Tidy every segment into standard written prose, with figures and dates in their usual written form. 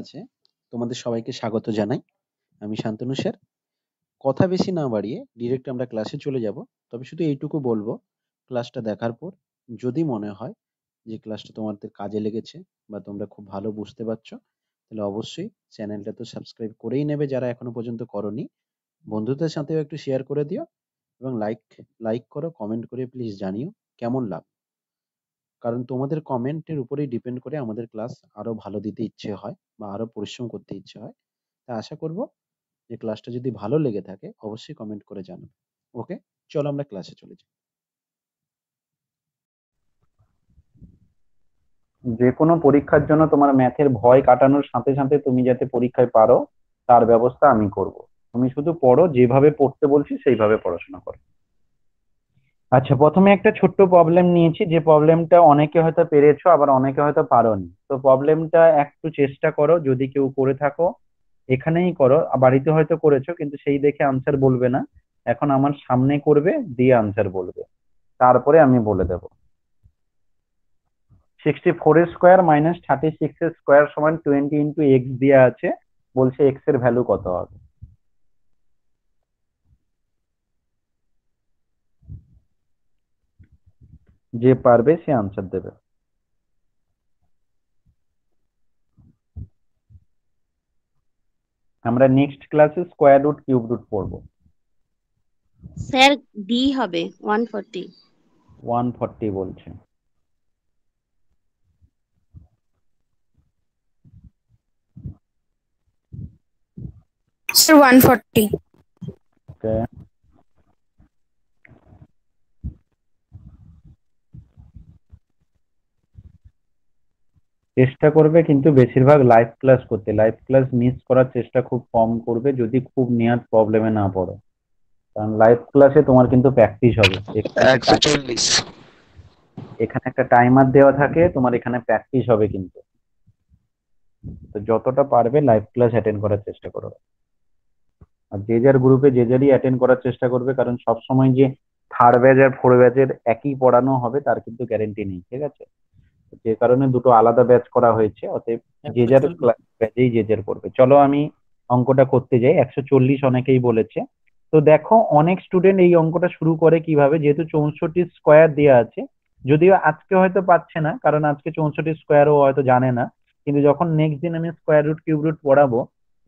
আছে তোমাদের সবাইকে স্বাগত জানাই। আমি শান্তনু স্যার। কথা বেশি না বাড়িয়ে ডিরেক্ট আমরা ক্লাসে চলে যাব। তবে শুধু এইটুকু বলবো, ক্লাসটা দেখার পর যদি মনে হয় যে ক্লাসটা তোমাদের কাজে লেগেছে বা তোমরা খুব ভালো বুঝতে পারছো, তাহলে অবশ্যই চ্যানেলটা তো সাবস্ক্রাইব করেই নেবে যারা এখনো পর্যন্ত করোনি। বন্ধুদের সাথেও একটু শেয়ার করে দিও এবং লাইক করো, কমেন্ট করে প্লিজ জানিও কেমন লাগে, কারণ তোমাদের কমেন্টের উপরেই ডিপেন্ড করে আমাদের ক্লাস আরও ভালো দিতে ইচ্ছে হয় বা আরও পরিশ্রম করতে ইচ্ছে হয়। তা আশা করব যে ক্লাসটা যদি ভালো লেগে থাকে অবশ্যই কমেন্ট করে জানাবে। ওকে, চলো আমরা ক্লাসে চলে যাই। যে কোনো পরীক্ষার জন্য তোমার ম্যাথের ভয় কাটানোর সাথে সাথে তুমি যাতে পরীক্ষায় পারো তার ব্যবস্থা আমি করব। তুমি শুধু পড়ো, যেভাবে পড়তে বলছি সেইভাবে পড়াশোনা করো। আচ্ছা, প্রথমে একটা ছোট্ট প্রবলেম নিয়েছি, যে প্রবলেমটা অনেকে হয়তো পেরেছো আবার অনেকে হয়তো পারোনি। তো প্রবলেমটা একটু চেষ্টা করো, যদি কেউ করে থাকো এখানেই করো, বাড়িতে হয়তো করেছো কিন্তু সেই দেখে আনসার বলবে না, এখন আমার সামনে করবে, দিয়ে আনসার বলবে, তারপরে আমি বলে দেব। 64 এর স্কোয়ার মাইনাস 36 এর স্কোয়ার সমান 20 ইন্টু এক্স দেওয়া আছে, বলছে এক্স এর ভ্যালু কত হবে। যে পারবে সে আনসার দেবে। আমরা নেক্সট ক্লাসে স্কয়ার রুট কিউব রুট পড়ব। স্যার ডি হবে 140। 140 বলছে। স্যার 140। ওকে, চেষ্টা করবে কিন্তু বেশিরভাগ লাইভ ক্লাস করতে, লাইভ ক্লাস মিস করার চেষ্টা খুব কম করবে যদি খুব নিয়ার প্রবলেমে না পড়ো, কারণ লাইভ ক্লাসে তোমার কিন্তু প্র্যাকটিস হবে। 140 এখানে একটা টাইমার দেওয়া থাকে, তোমার এখানে প্র্যাকটিস হবে কিন্তু। তো যতটা পারবে লাইভ ক্লাস অ্যাটেন্ড করার চেষ্টা করো, আর যে যার গ্রুপে যে যারই অ্যাটেন্ড করার চেষ্টা করবে, কারণ সবসময় যে থার্ড ব্যাচ আর ফোর্থ ব্যাচের একই পড়ানো হবে তার কিন্তু গ্যারেন্টি নেই, ঠিক আছে? যে কারণে দুটো আলাদা ব্যাচ করা হয়েছে, অতএব যে যার ব্যাচেই যে যার করবে। চলো আমি অঙ্কটা করতে যাই। 140 অনেকেই বলেছে। তো দেখো, অনেক স্টুডেন্ট এই অঙ্কটা শুরু করে কিভাবে, যেহেতু 64 স্কোয়ার দেওয়া আছে, যদিও আজকে হয়তো পাচ্ছে না কারণ আজকে 64 স্কোয়ারও হয়তো জানে না, কিন্তু যখন নেক্সট দিন আমি স্কোয়ার রুট কিউব রুট পড়াবো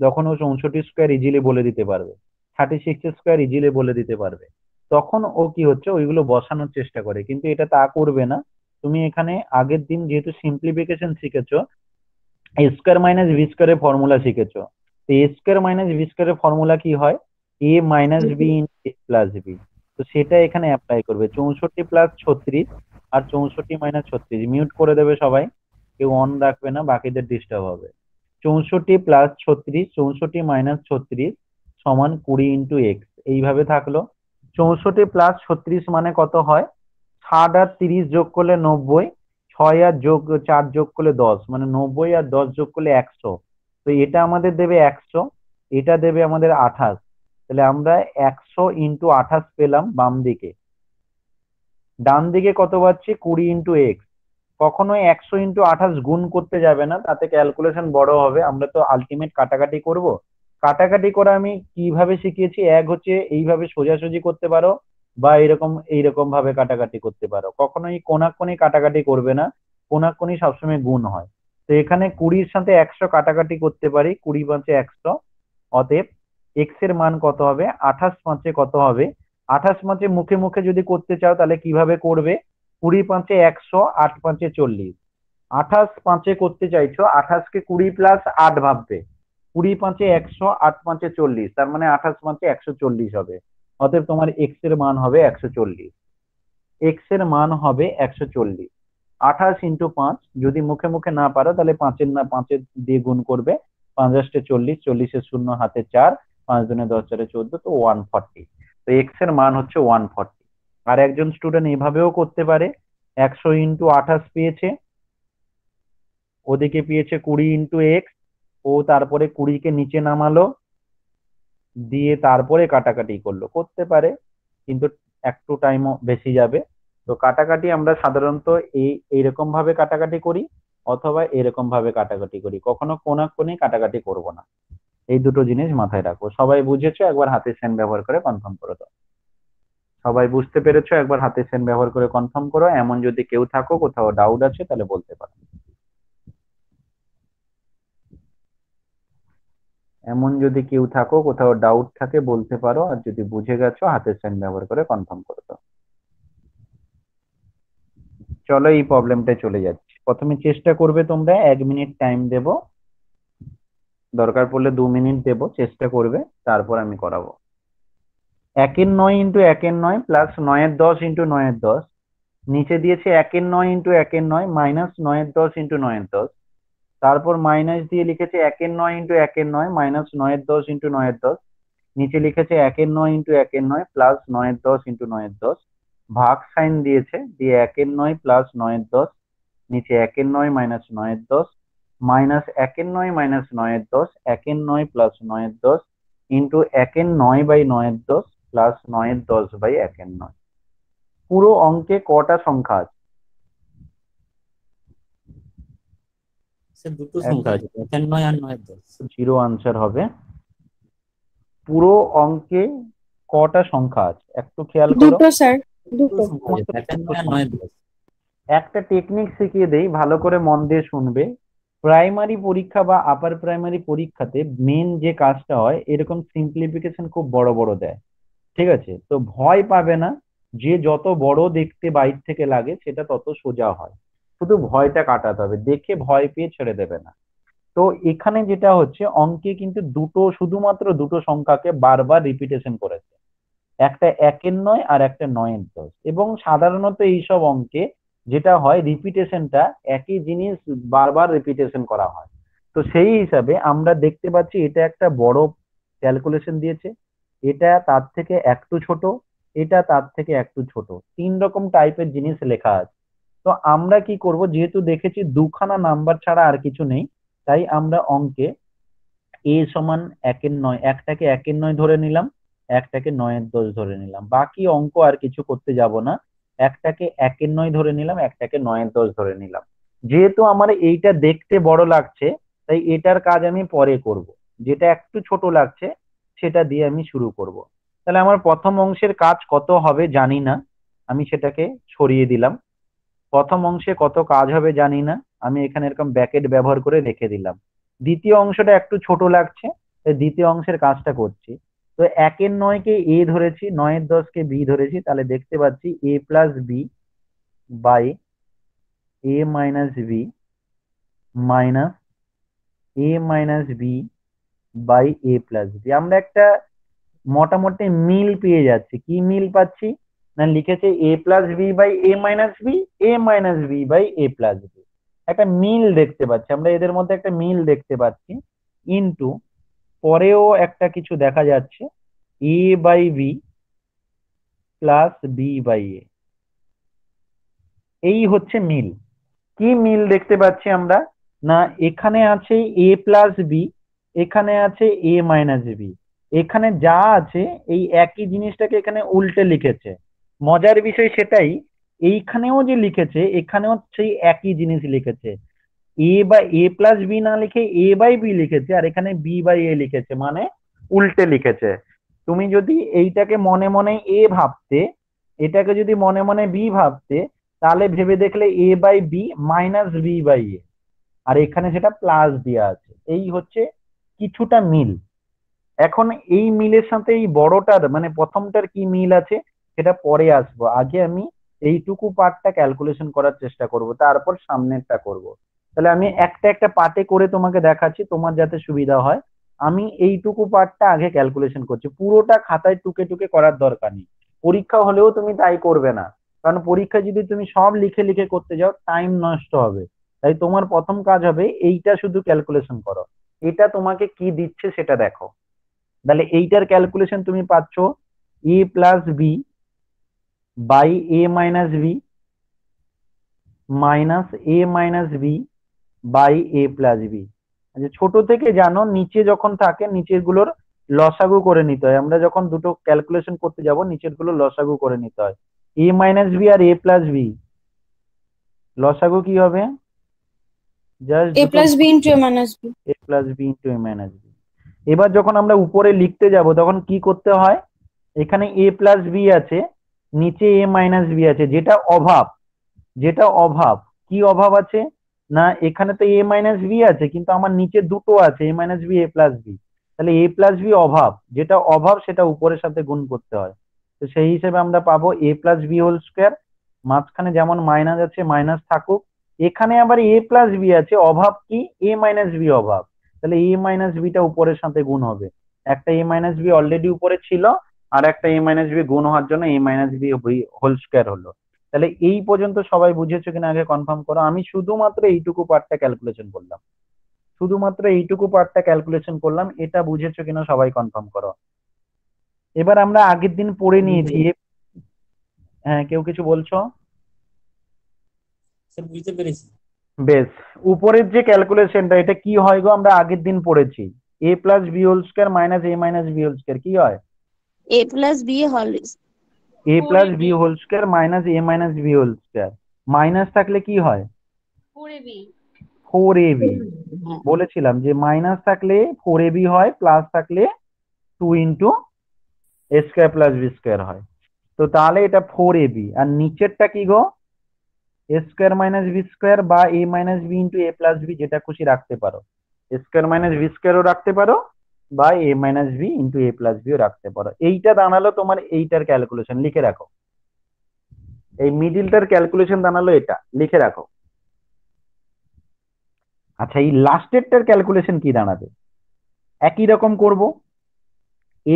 তখন ও 64 স্কোয়ার ইজিলি বলে দিতে পারবে, 36 স্কোয়ার ইজিলি বলে দিতে পারবে। তখন ও কি হচ্ছে, ওইগুলো বসানোর চেষ্টা করে, কিন্তু এটা তা করবে না। তুমি এখানে আগের দিন যেহেতু সিম্পলিফিকেশন শিখেছো, এ স্কয়ার মাইনাস বি স্কয়ারের ফর্মুলা শিখেছো। তো এ স্কয়ার মাইনাস বি স্কয়ারের ফর্মুলা কি হয়, A minus B into A plus B. তো সেটা এখানে অ্যাপ্লাই করবে। 64 প্লাস 36 আর 64 মাইনাস 36। মিউট করে দেবে সবাই, কেউ অন রাখবে না, বাকিদের ডিস্টার্ব হবে। 64 প্লাস 36 64 মাইনাস 36 সমান 20 ইন্টু এক্স, এইভাবে থাকলো। 64 প্লাস 36 মানে কত হয়, 60 আর 30 যোগ করলে 90, 6 আর 4 যোগ করলে 10, মানে 90 আর 10 যোগ করলে 100। তো এটা আমাদের দেবে 100, এটা দেবে আমাদের 28। তাহলে আমরা 100 ইন্টু 28 পেলাম বাম দিকে। ডান দিকে কত পাচ্ছি, 20 ইন্টু এক্স। কখনোই 100 ইন্টু 28 গুণ করতে যাবে না, তাতে ক্যালকুলেশন বড় হবে। আমরা তো আলটিমেট কাটাকাটি করব। কাটাকাটি করা আমি কিভাবে শিখিয়েছি, এক হচ্ছে এইভাবে সোজাসুজি করতে পারো বা এইরকম ভাবে কাটাকাটি করতে পারো। কখনোই কোনাকোনি কাটাকাটি করবে না, কোনাকোনি সবসময় গুণ হয়। তো এখানে 20 সাথে 100 কাটাকাটি করতে পারি, 20 × 100। অতএব এক্স এর মান কত হবে, 28 × 5 কত হবে। 28 × 5 মুখে মুখে যদি করতে চাও তাহলে কিভাবে করবে, 20 × 100, 8 × 40। 28 × 5 করতে চাইছো, 28 কে 20 + 8 ভাববে। 20 × 100, 8 × 40, তার মানে 28 × 140 হবে। অতএব তোমার এক্স এর মান হবে 140। এক্স এর মান হবে 140। 28 × 5, যদি মুখে মুখে না পারো তাহলে 5 দিয়ে গুণ করবে। 5 × 40, 40 × 0 হাতে 4, 5 × 10 = 14, তো 140। তো এক্স এর মান হচ্ছে 140। আর একজন স্টুডেন্ট এভাবেও করতে পারে, 100 × 28 পেয়েছে, ওদিকে পেয়েছে 20 × x, ও তারপরে 20 কে নিচে নামালো, দিয়ে তারপরে কাটাকাটি করলো। করতে পারে, কিন্তু একটু টাইমও বেশি যাবে। তো কাটাকাটি আমরা সাধারণত এইরকম ভাবে কাটাকাটি করি, অথবা এরকম ভাবে কাটাকাটি করি, কখনো কোনাকুনি কাটাকাটি করব না। এই দুটো জিনিস মাথায় রাখো। সবাই বুঝেছো? একবার হাতে সেন ব্যবহার করে কনফার্ম করে দাও। সবাই বুঝতে পেরেছো? একবার হাতে সেন ব্যবহার করে কনফার্ম করো। এমন যদি কেউ থাকো, কোথাও ডাউট আছে, তাহলে বলতে পারো। এমন যদি কেউ থাকো, কোথাও ডাউট থাকে, বলতে পারো। আর যদি বুঝে গেছো, হাতের সাইন ব্যবহার করে কনফার্ম করে দাও। চলো এই প্রবলেমটা চলে যাচ্ছে। প্রথমে চেষ্টা করবে তোমরা, 1 মিনিট টাইম দেব, দরকার পড়লে 2 মিনিট দেব, চেষ্টা করবে। তারপর আমি করাবো। 1 এর 9 × 1 এর 9 প্লাস 9 এর 10 × 9 এর 10। নিচে দিয়েছে 1 এর 9 × 1 এর 9 মাইনাস 9 এর 10 × 9 এর 10। তারপর মাইনাস দিয়ে লিখেছে 1 এর 9 × 1 এর 9 মাইনাস 9 এর 10 × 9 এর 10। নিচে লিখেছে 1 এর 9 × 1 এর 9 প্লাস 9 এর 10 × 9 এর 10। ভাগ সাইন দিয়েছে, দিয়ে 1 এর 9 প্লাস 9 এর 10। নিচে 1 এর 9 মাইনাস 9 এর 10 মাইনাস 1 এর 9 মাইনাস 9 এর 10 1 এর 9 প্লাস 9 এর 10 ইন্টু 1 এর 9/9 এর 10 প্লাস 9 এর 10/1 এর 9। পুরো অঙ্কে কটা সংখ্যা আছে? দুটো সংখ্যা আছে, 9 আর 9 এর 10। জিরো আনসার হবে। পুরো অঙ্কে কটা সংখ্যা আছে একটু খেয়াল করো। দুটো স্যার, দুটো। 9 আর 9 এর 10। একটা টেকনিক শিখিয়ে দেই, ভালো করে মন দিয়ে শুনবে। প্রাইমারি পরীক্ষা বা আপার প্রাইমারি পরীক্ষাতে মেন যে কাজটা হয়, এরকম সিম্পলিফিকেশন খুব বড় বড় দেয়, ঠিক আছে? তো ভয় পাবে না, যে যত বড় দেখতে বাইরে থেকে লাগে সেটা তত সোজা হয়। শুধু ভয়টা কাটাতে হবে, দেখে ভয় পেয়ে ছেড়ে দেবে না। তো এখানে যেটা হচ্ছে, অঙ্কে কিন্তু শুধুমাত্র দুটো সংখ্যাকে বারবার রিপিটেশন করেছে, একটা 1 এর 9 আর একটা 9 এর 10। এবং সাধারণত এইসব অঙ্কে যেটা হয়, রিপিটেশনটা একই জিনিস বারবার রিপিটেশন করা হয়। তো সেই হিসাবে আমরা দেখতে পাচ্ছি এটা একটা বড় ক্যালকুলেশন দিয়েছে, এটা তার থেকে একটু ছোট, এটা তার থেকে একটু ছোট, 3 রকম টাইপের জিনিস লেখা আছে। তো আমরা কি করব, যেহেতু দেখেছি 2খানা নাম্বার ছাড়া আর কিছু নেই, তাই আমরা অঙ্কে a = 1 এর 9, একটাকে 1 এর 9 ধরে নিলাম, একটাকে 9 এর 10 ধরে নিলাম। বাকি অঙ্ক আর কিছু করতে যাব না। একটাকে 1 এর 9 ধরে নিলাম, একটাকে 9 এর 10 ধরে নিলাম। যেহেতু আমার এইটা দেখতে বড় লাগছে, তাই এটার কাজ আমি পরে করব। যেটা একটু ছোট লাগছে সেটা দিয়ে আমি শুরু করব। তাহলে আমার প্রথম অংশের কাজ কত হবে জানি না, আমি সেটাকে সরিয়ে দিলাম। প্রথম অংশে কত কাজ হবে জানি না, আমি এখানে এরকম ব্র্যাকেট ব্যবহার করে রেখে দিলাম। দ্বিতীয় অংশটা একটু ছোট লাগছে, তাই দ্বিতীয় অংশের কাজটা করছি। তো 1 এর 9 কে a ধরেছি, 9 এর 10 কে b ধরেছি। তাহলে দেখতে পাচ্ছি a + b/a - b - a + b আমরা একটা মোটামুটি মিল পেয়ে যাচ্ছি। কি মিল পাচ্ছি না, লিখেছে a + b/a - b a - b/a + b, একটা মিল দেখতে পাচ্ছি আমরা, এদের মধ্যে একটা মিল দেখতে পাচ্ছি। ইনটু পরেও একটা কিছু দেখা যাচ্ছে, a/b + b/a, এই হচ্ছে মিল। কি মিল দেখতে পাচ্ছি আমরা না, এখানে আছে a + b, এখানে আছে a - b। এখানে যা আছে এই একই জিনিসটাকে এখানে উল্টে লিখেছে। মজার বিষয় সেটাই, এইখানেও যে লিখেছে এখানেও সেই একই জিনিস লিখেছে। a + b না লিখে a/b লিখেছে, আর এখানে b/a লিখেছে, মানে উল্টে লিখেছে। তুমি যদি এইটাকে মনে মনে a ভাবতে, এটাকে যদি মনে মনে b ভাবতে, তাহলে ভেবে দেখলে a/b - b/a, আর এখানে সেটা প্লাস দেওয়া আছে। এই হচ্ছে কিছুটা মিল। এখন এই মিলের সাথে এই বড়টার মানে প্রথমটার কি মিল আছে সেটা পরে আসবো। আগে আমি এইটুকু পার্টটা ক্যালকুলেশন করার চেষ্টা করব, তারপর সামনেরটা করব। তাহলে আমি একটা একটা পার্টে করে তোমাকে দেখাচ্ছি, তোমার যাতে সুবিধা হয়। আমি এইটুকু পার্টটা আগে ক্যালকুলেশন করছি, পুরোটা খাতায় টুকে টুকে করার দরকার নেই। পরীক্ষা হলেও তুমি তাই করবে না, কারণ পরীক্ষা যদি তুমি সব লিখে লিখে করতে যাও টাইম নষ্ট হবে। তাই তোমার প্রথম কাজ হবে এইটা শুধু ক্যালকুলেশন করো, এটা তোমাকে কি দিচ্ছে সেটা দেখো। তাহলে এইটার ক্যালকুলেশন তুমি পাচ্ছ a + b/a - b - a + b/a + b। আচ্ছা, ছোট থেকে জানো, নিচে যখন থাকে নিচের গুলোর লসাগু করে নিতে হয়। আমরা যখন দুটো ক্যালকুলেশন করতে যাব, নিচের গুলো লসাগু করে নিতে হয়। a - b R a + b লসাগু কি হবে, just a plus b into a minus b a plus b into a minus b এবার যখন আমরা উপরে লিখতে যাব তখন কি করতে হয় এখানে a plus b আছে নিচে a minus b আছে যেটা অভাব কি অভাব আছে না এখানে তো a minus b আছে কিন্তু আমার নিচে দুটো আছে a minus b a plus b তাহলে a plus b অভাব যেটা অভাব সেটা উপরের সাথে গুণ করতে হয় তো সেই হিসেবে আমরা পাবো a plus b whole square মাঝখানে যেমন মাইনাস আছে মাইনাস থাকুক এখানে আবার a plus b আছে অভাব কি a minus b অভাব তাহলে a minus b টা উপরের সাথে গুণ হবে একটা a minus b অলরেডি উপরে ছিল আর একটা a minus b গুণ হওয়ার জন্য a minus b whole square হলো তাহলে এই পর্যন্ত সবাই বুঝেছো কিনা আগে কনফার্ম করো আমি শুধুমাত্র এইটুকু পার্টটা ক্যালকুলেশন করলাম এটা বুঝেছো কিনা সবাই কনফার্ম করো এবার আমরা আগের দিন পড়ে নিয়েছি হ্যাঁ কেউ কিছু বলছো সব বুঝতে পেরেছি বেশ উপরের যে ক্যালকুলেশনটা এটা কি হয় গো আমরা আগের দিন পড়েছি a plus b whole square minus a minus b whole square কি হয় a plus b whole square minus a minus b whole square minus থাকলে কি হয় 4ab 4ab বলেছিলাম যে মাইনাস থাকলে 4ab হয় প্লাস থাকলে 2 a square plus b square হয় তো তাহলে এটা 4ab আর নিচেরটা কি গো a square minus b square বা a minus b into a plus b যেটা খুশি রাখতে পারো a square minus b square ও রাখতে পারো বা a minus b into a plus b ও রাখতে পারো এইটা দাঁড়ালো তোমার এইটার ক্যালকুলেশন লিখে রাখো এই মিডলটার ক্যালকুলেশন দাঁড়ালো এটা লিখে রাখো আচ্ছা এই লাস্টেরটার ক্যালকুলেশন কি দাঁড়াবে একই রকম করব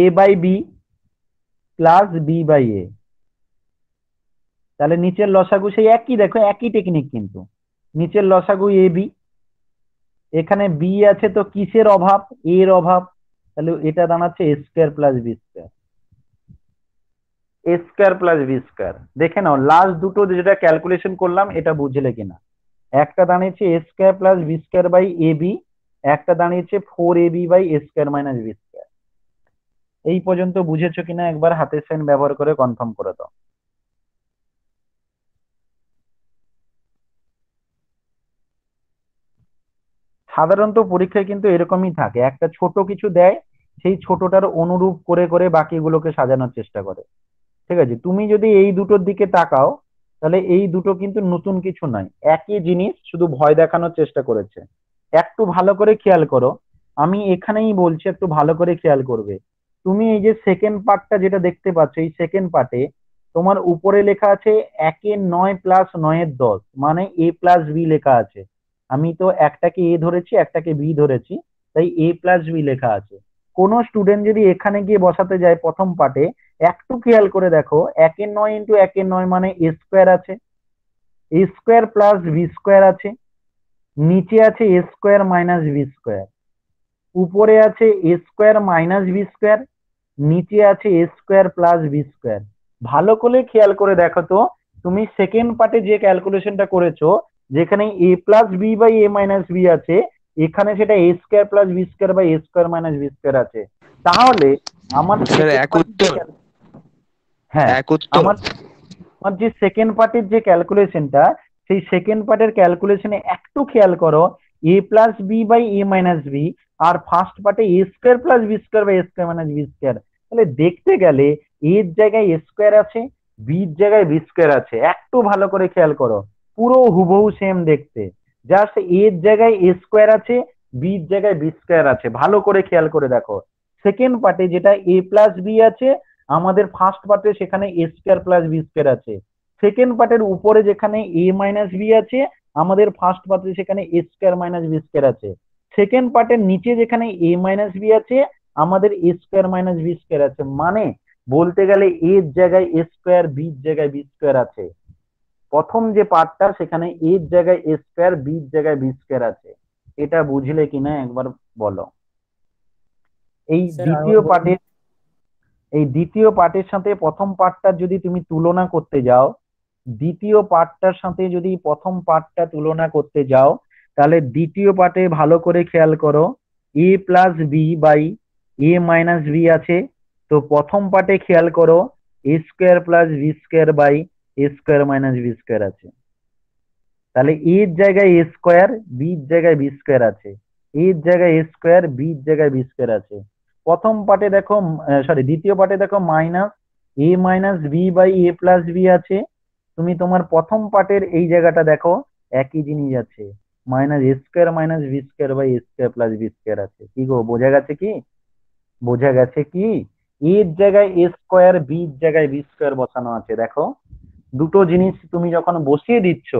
a by b plus b by a তাহলে নিচের লসাগু সেই একই দেখো একই টেকনিক কিন্তু নিচের লসাগু এবি এখানে বি আছে তো কিসের অভাব এ এর অভাব তাহলে এটা দাঁড়াচ্ছে a square plus b square a square plus b square দেখে নাও লাস্ট দুটো যেটা ক্যালকুলেশন করলাম এটা বুঝলে কিনা একটা দাঁড়িয়েছে a square plus b square by ab একটা দাঁড়িয়েছে 4ab by a square minus b square এই পর্যন্ত বুঝেছো কিনা একবার হাতের সাইন ব্যবহার করে কনফার্ম করে দাও সাধারণত পরীক্ষায় কিন্তু এরকমই থাকে একটা ছোট কিছু দেয় সেই ছোটটার অনুরূপ করে করে বাকিগুলোকে সাজানোর চেষ্টা করে ঠিক আছে তুমি যদি এই দুটোর দিকে তাকাও তাহলে এই দুটো কিন্তু নতুন কিছু নয় একই জিনিস শুধু ভয় দেখানোর চেষ্টা করেছে একটু ভালো করে খেয়াল করো আমি এখানেই বলছি একটু ভালো করে খেয়াল করবে তুমি এই যে সেকেন্ড পার্টটা যেটা দেখতে পাচ্ছ এই সেকেন্ড পার্টে তোমার উপরে লেখা আছে 1 এর 9 + 9 এর 10 মানে a প্লাস b লেখা আছে আমি তো একটাকে a ধরেছি একটাকে b ধরেছি তাই a plus b লেখা আছে কোন স্টুডেন্ট যদি এখানে গিয়ে বসাতে যায় প্রথম পার্টে একটু খেয়াল করে দেখো 1 এর 9 × 1 এর 9 মানে a স্কয়ার আছে a square plus b square আছে নিচে আছে a square minus b square উপরে আছে a square minus b square নিচে আছে a square plus b square ভালো করে খেয়াল করে দেখো তো তুমি সেকেন্ড পার্টে যে ক্যালকুলেশনটা করেছো যেখানে a plus b by a minus b আছে এখানে সেটা a square plus b square by a square minus b square আছে তাহলে আমার এক উত্তর হ্যাঁ এক উত্তর আমার যে সেকেন্ড পার্টের যে ক্যালকুলেশনটা সেই সেকেন্ড পার্টের ক্যালকুলেশনে একটু খেয়াল করো a plus b by a minus b আর ফার্স্ট পার্টে a square plus b square by a square minus b square তাহলে দেখতে গেলে a এর জায়গায় a square আছে b এর জায়গায় b square আছে একটু ভালো করে খেয়াল করো পুরো হুবহু সেম দেখতে জাস্ট a এর জায়গায় a স্কয়ার আছে b এর জায়গায় b স্কয়ার আছে ভালো করে খেয়াল করে দেখো সেকেন্ড পার্টে যেটা a plus b আছে আমাদের ফার্স্ট পার্টে সেখানে a square plus b square আছে সেকেন্ড পার্টের উপরে যেখানে a minus b আছে আমাদের ফার্স্ট পার্টে সেখানে a square minus b square আছে সেকেন্ড পার্টের নিচে যেখানে a minus b আছে আমাদের a square minus b square আছে মানে বলতে গেলে a এর জায়গায় a স্কয়ার b এর জায়গায় b স্কয়ার আছে প্রথম যে পার্টটা সেখানে a এর জায়গায় a স্কয়ার b এর জায়গায় b স্কয়ার আছে এটা বুঝলে কিনা একবার বলো এই দ্বিতীয় পার্টের সাথে প্রথম পার্টটা যদি তুমি তুলনা করতে যাও দ্বিতীয় পার্টটার সাথে যদি প্রথম পার্টটা তুলনা করতে যাও তাহলে দ্বিতীয় পার্টে ভালো করে খেয়াল করো a plus b by a minus b আছে তো প্রথম পার্টে খেয়াল করো a square plus b square by a square minus b square আছে তাহলে এর জায়গায় এ স্কয়ার, বি এর জায়গায় বি স্কয়ার আছে, এর জায়গায় এ স্কয়ার, বি এর জায়গায় বি স্কয়ার আছে। প্রথম পার্টে দেখো সরি দ্বিতীয় পার্টে দেখো minus A minus B by A plus B আছে। তুমি তোমার প্রথম পার্টের এই জায়গাটা দেখো একই জিনিস আছে, minus A square minus B square by A square plus B square আছে। কি গো বোঝা গেছে কি? বোঝা গেছে কি এর জায়গায় এ স্কয়ার বি এর জায়গায় বি স্কয়ার বসানো আছে। দেখো দুটো জিনিস তুমি যখন বসিয়ে দিচ্ছ,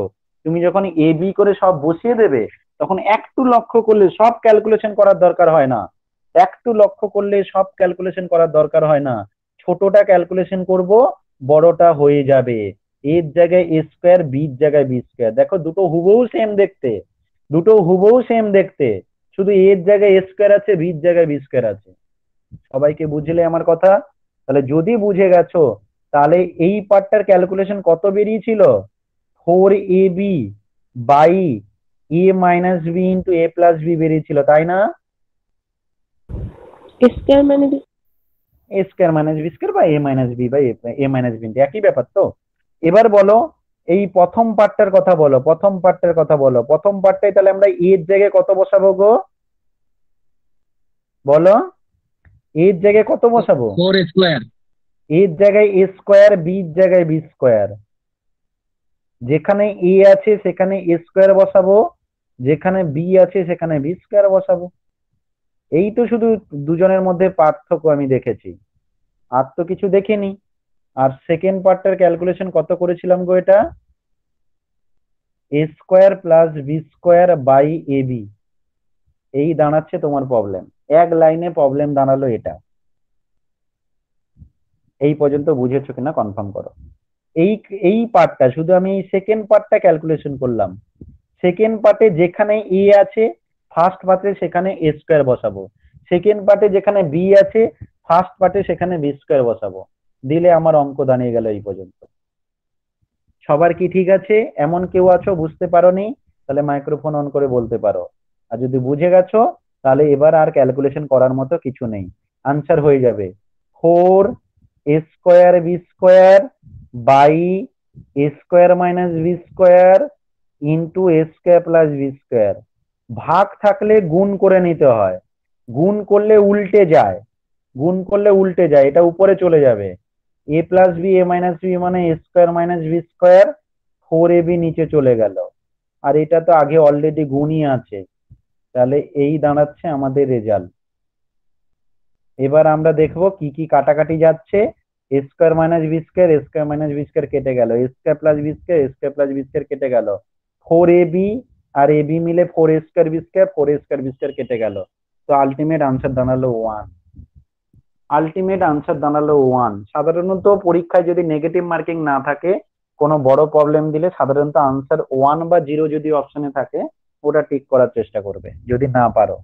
তুমি যখন এ বি করে সব বসিয়ে দেবে তখন একটু লক্ষ্য করলে সব ক্যালকুলেশন করার দরকার হয় না, একটু লক্ষ্য করলে সব ক্যালকুলেশন করার দরকার হয় না, ছোটটা ক্যালকুলেশন করব বড়টা হয়ে যাবে। এর জায়গায় এ স্কোয়ার বি এর জায়গায় বি স্কোয়ার, দেখো দুটো হুবহু সেম দেখতে, দুটো হুবহু সেম দেখতে, শুধু এর জায়গায় এ স্কোয়ার আছে বি এর জায়গায় বি স্কোয়ার আছে। সবাইকে বুঝলে আমার কথা? তাহলে যদি বুঝে গেছো তাহলে এই পার্টটার ক্যালকুলেশন কত বেরিয়েছিল? 4ab by a minus b into a plus b বেরিয়েছিল, তাই না? স্কয়ার মাইনাস b স্কয়ার বা a minus b by a minus b, একই ব্যাপার তো। এবার বলো এই প্রথম পার্টটার কথা বলো, প্রথম পার্টটার কথা বলো, প্রথম পার্টটাই তাহলে আমরা a এর জায়গায় কত বসাবো গো বলো? a এর জায়গায় কত বসাবো? 4 স্কয়ার, a এর জায়গায় a স্কয়ার b এর জায়গায় b স্কয়ার। যেখানে এ আছে সেখানে এ স্কোয়ার বসাবো, যেখানে বি আছে সেখানে বি স্কোয়ার বসাবো। এই তো শুধু দুজনের মধ্যে পার্থক্য আমি দেখেছি, আর তো কিছু দেখিনি। আর সেকেন্ড পার্টটার ক্যালকুলেশন কত করেছিলাম গো? এটা A square plus B square by A B, এই দাঁড়াচ্ছে তোমার প্রবলেম। এক লাইনে প্রবলেম দাঁড়ালো এটা। এই পর্যন্ত বুঝেছো কিনা কনফার্ম করো। এই পার্টটা শুধু আমি সেকেন্ড পার্টটা ক্যালকুলেশন করলাম। সেকেন্ড পার্টে যেখানে এ আছে ফার্স্ট পার্টে সেখানে এ স্কয়ার বসাবো, সেকেন্ড পার্টে যেখানে বি আছে ফার্স্ট পার্টে সেখানে বি স্কয়ার বসাবো, দিলে আমার অঙ্ক দাঁড়িয়ে গেল এই পর্যন্ত। সবার কি ঠিক আছে? এমন কেউ আছো বুঝতে পারোনি? তাহলে মাইক্রোফোন অন করে বলতে পারো। আর যদি বুঝে গেছো তাহলে এবার আর ক্যালকুলেশন করার মতো কিছু নেই, আনসার হয়ে যাবে 4 A square B square by A square minus B square into A square plus B square. भाग থাকলে গুণ করে নিতে হয়, গুণ করলে উল্টে যায়, গুণ করলে উল্টে যায়, এটা উপরে চলে যাবে। a plus B a minus B মানে a square minus B square, 4ab নিচে চলে গেল। আর এটা তো আগে অলরেডি গুণই আছে, তাহলে এই দাঁড়াচ্ছে আমাদের রেজাল্ট। এবার আমরা দেখব কি কি কাটাকাটি যাচ্ছে। a square minus b square, a square minus b square কেটে গেল, a square plus b square, a square plus b square কেটে গেল, 4ab আর ab মিলে 4a square b square, 4a square b square কেটে গেল। তো আলটিমেট আনসার দাঁড়ালো 1, আলটিমেট আনসার দাঁড়ালো 1। সাধারণত পরীক্ষায় যদি নেগেটিভ মার্কিং না থাকে, কোনো বড় প্রবলেম দিলে সাধারণত আনসার 1 বা 0 যদি অপশনে থাকে ওটা টিক করার চেষ্টা করবে। যদি না পারো,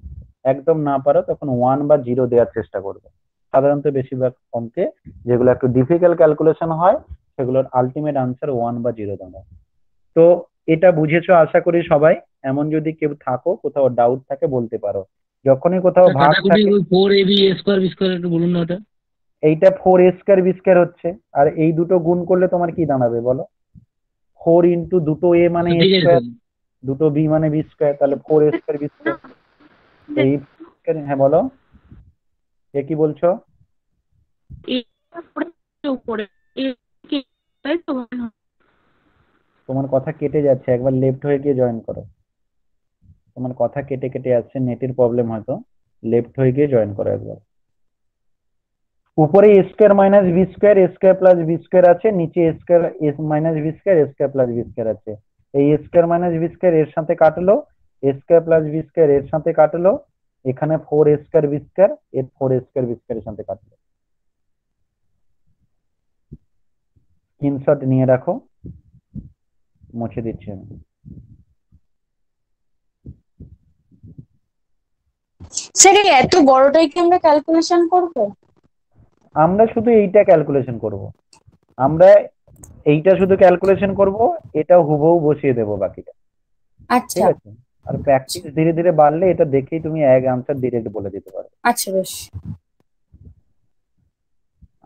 একদম না পারো, তখন 1 বা 0 দেওয়ার চেষ্টা করবে। সাধারণত বেশিরভাগ অঙ্কে যেগুলো একটু ডিফিকাল্ট ক্যালকুলেশন হয় সেগুলোর আলটিমেট আনসার 1 বা 0 দাঁড়ায়। তো এটা বুঝেছো আশা করি সবাই। এমন যদি কেউ থাকো কোথাও ডাউট থাকে বলতে পারো। যখনই কোথাও ভাগ থাকে 4ab স্কয়ার b স্কয়ার একটু বলুন না, এটা এইটা 4a স্কয়ার b স্কয়ার হচ্ছে, আর এই দুটো গুণ করলে তোমার কি দাঁড়াবে বলো? 4 ইনটু দুটো a মানে a স্কয়ার, দুটো b মানে b স্কয়ার, তাহলে 4a স্কয়ার b স্কয়ার। এই হ্যাঁ বলো, এ কি বলছো? তোমার কথা কেটে যাচ্ছে, একবার লেফট হয়ে গিয়ে জয়েন করো। তোমার কথা কেটে কেটে যাচ্ছে, নেটের প্রবলেম হয়তো। লেফট হয়ে গিয়ে জয়েন করো একবার। উপরে a square minus b square a square plus b square আছে, নিচে a square minus b square a square plus b square আছে। এই a square minus b square এর সাথে কাটলো, a square plus b square এর সাথে কাটলো, এখানে 4a স্কয়ার b স্কয়ার এর 4a স্কয়ার b স্কয়ার এর সাথে কাটলো। স্ক্রিনশট নিয়ে রাখো, মুছে দিচ্ছি আমি। স্যার এত বড়টাই কি আমরা ক্যালকুলেশন করব? আমরা শুধু এইটা ক্যালকুলেশন করব, আমরা এইটা শুধু ক্যালকুলেশন করব, এটা হুবহু বসিয়ে দেব বাকিটা। আচ্ছা ঠিক আছে। আর প্র্যাকটিস ধীরে ধীরে বাড়লে এটা দেখেই তুমি এক আনসার ডাইরেক্ট বলে দিতে পারবে। আচ্ছা বেশ।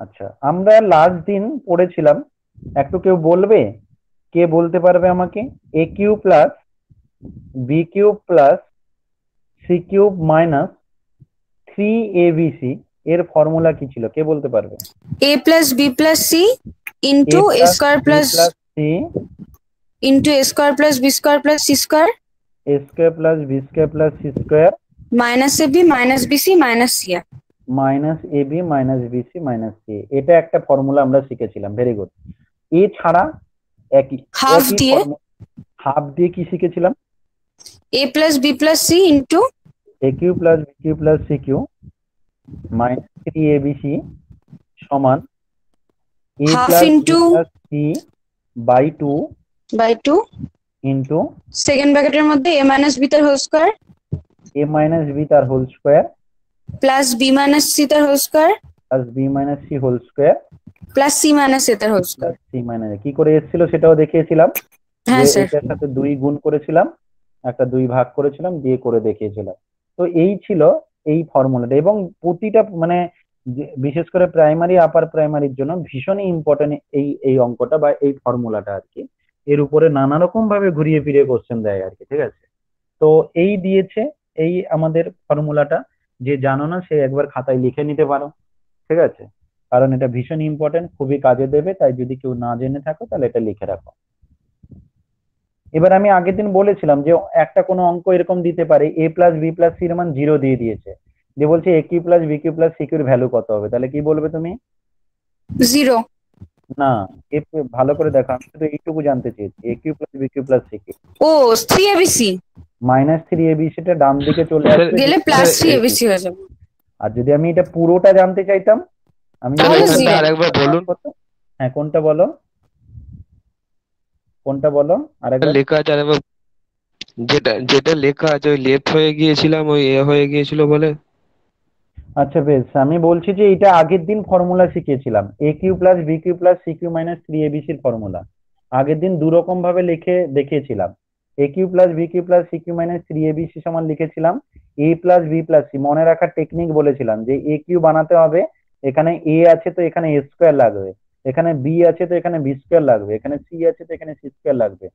আচ্ছা আমরা লাস্ট দিন পড়েছিলাম, একটু কেউ বলবে কে বলতে পারবে আমাকে A cube plus B cube plus C cube minus 3abc এর ফর্মুলা কি ছিল কে বলতে পারবে a plus b plus c into a square plus c into a square plus b square plus c square a square plus b square plus c square minus ab minus bc minus c minus ab minus bc minus c এটা একটা formula আমরা শিখেছিলাম very good এ ছাড়া একই half দিয়ে কি শিখেছিলাম a plus b plus c into a cube plus B cube plus C cube minus 3abc সমান a plus into C by 2 into second ব্র্যাকেটের মধ্যে a মাইনাস b তার whole square a minus b তার whole square plus b minus c তার whole square plus b minus c whole square plus c minus a তার whole square c minus কি করে এসেছিল সেটাও দেখিয়েছিলাম হ্যাঁ স্যার এর সাথে 2 গুণ করেছিলাম একটা 2 ভাগ করেছিলাম দিয়ে করে দেখিয়েছিলাম তো এই ছিল এই ফর্মুলাটা এবং প্রতিটা মানে বিশেষ করে প্রাইমারি আপার প্রাইমারির জন্য ভীষণ ইম্পর্টেন্ট এই এই অঙ্কটা বা এই ফর্মুলাটা আর কি এর উপরে নানা রকম ভাবে ঘুরিয়ে ফিরিয়ে কোশ্চেন দেয় আর কি ঠিক আছে তো এই দিয়েছে এই আমাদের ফর্মুলাটা যে জানো না সে একবার খাতায় লিখে নিতে পারো ঠিক আছে কারণ এটা ভীষণ ইম্পর্টেন্ট খুবই কাজে দেবে তাই যদি কেউ না জেনে থাকো তাহলে এটা লিখে রাখো এবার আমি আগের দিন বলেছিলাম যে একটা কোনো অঙ্ক এরকম দিতে পারে a plus b plus c এর মান 0 দিয়ে দিয়েছে যে বলছে a cube plus b cube plus c কিউর ভ্যালু কত হবে তাহলে কি বলবে তুমি 0 না এ ভালো করে দেখো আমি তো এইটুকু জানতে চেয়েছি a cube plus b cube plus c cube ও 3abc - 3abc টা ডান দিকে চলে আসবে গেলে প্লাস 3abc হয়ে যাবে আর যদি আমি এটা পুরোটা জানতে চাইতাম আমি আরেকবার বলুন হ্যাঁ কোনটা বলো আরেকবার লেখা আছে আর যেটা যেটা লেখা আছে ওই লেফট হয়ে গিয়েছিলাম ওই এ হয়ে গিয়েছিল বলে আচ্ছা বেশ আমি বলছি যে এটা আগের দিন formula শিখিয়েছিলাম a³ + b³ + c³ - 3abc এর ফর্মুলা আগের দিন দুই রকম ভাবে লিখে দেখিয়েছিলাম a³ + b³ + c³ - 3abc সমান লিখেছিলাম a + b + c মনে রাখার টেকনিক বলেছিলাম যে a³ বানাতে হবে এখানে a আছে তো এখানে a² লাগবে এখানে b আছে তো এখানে b² লাগবে এখানে c আছে তো এখানে c² লাগবে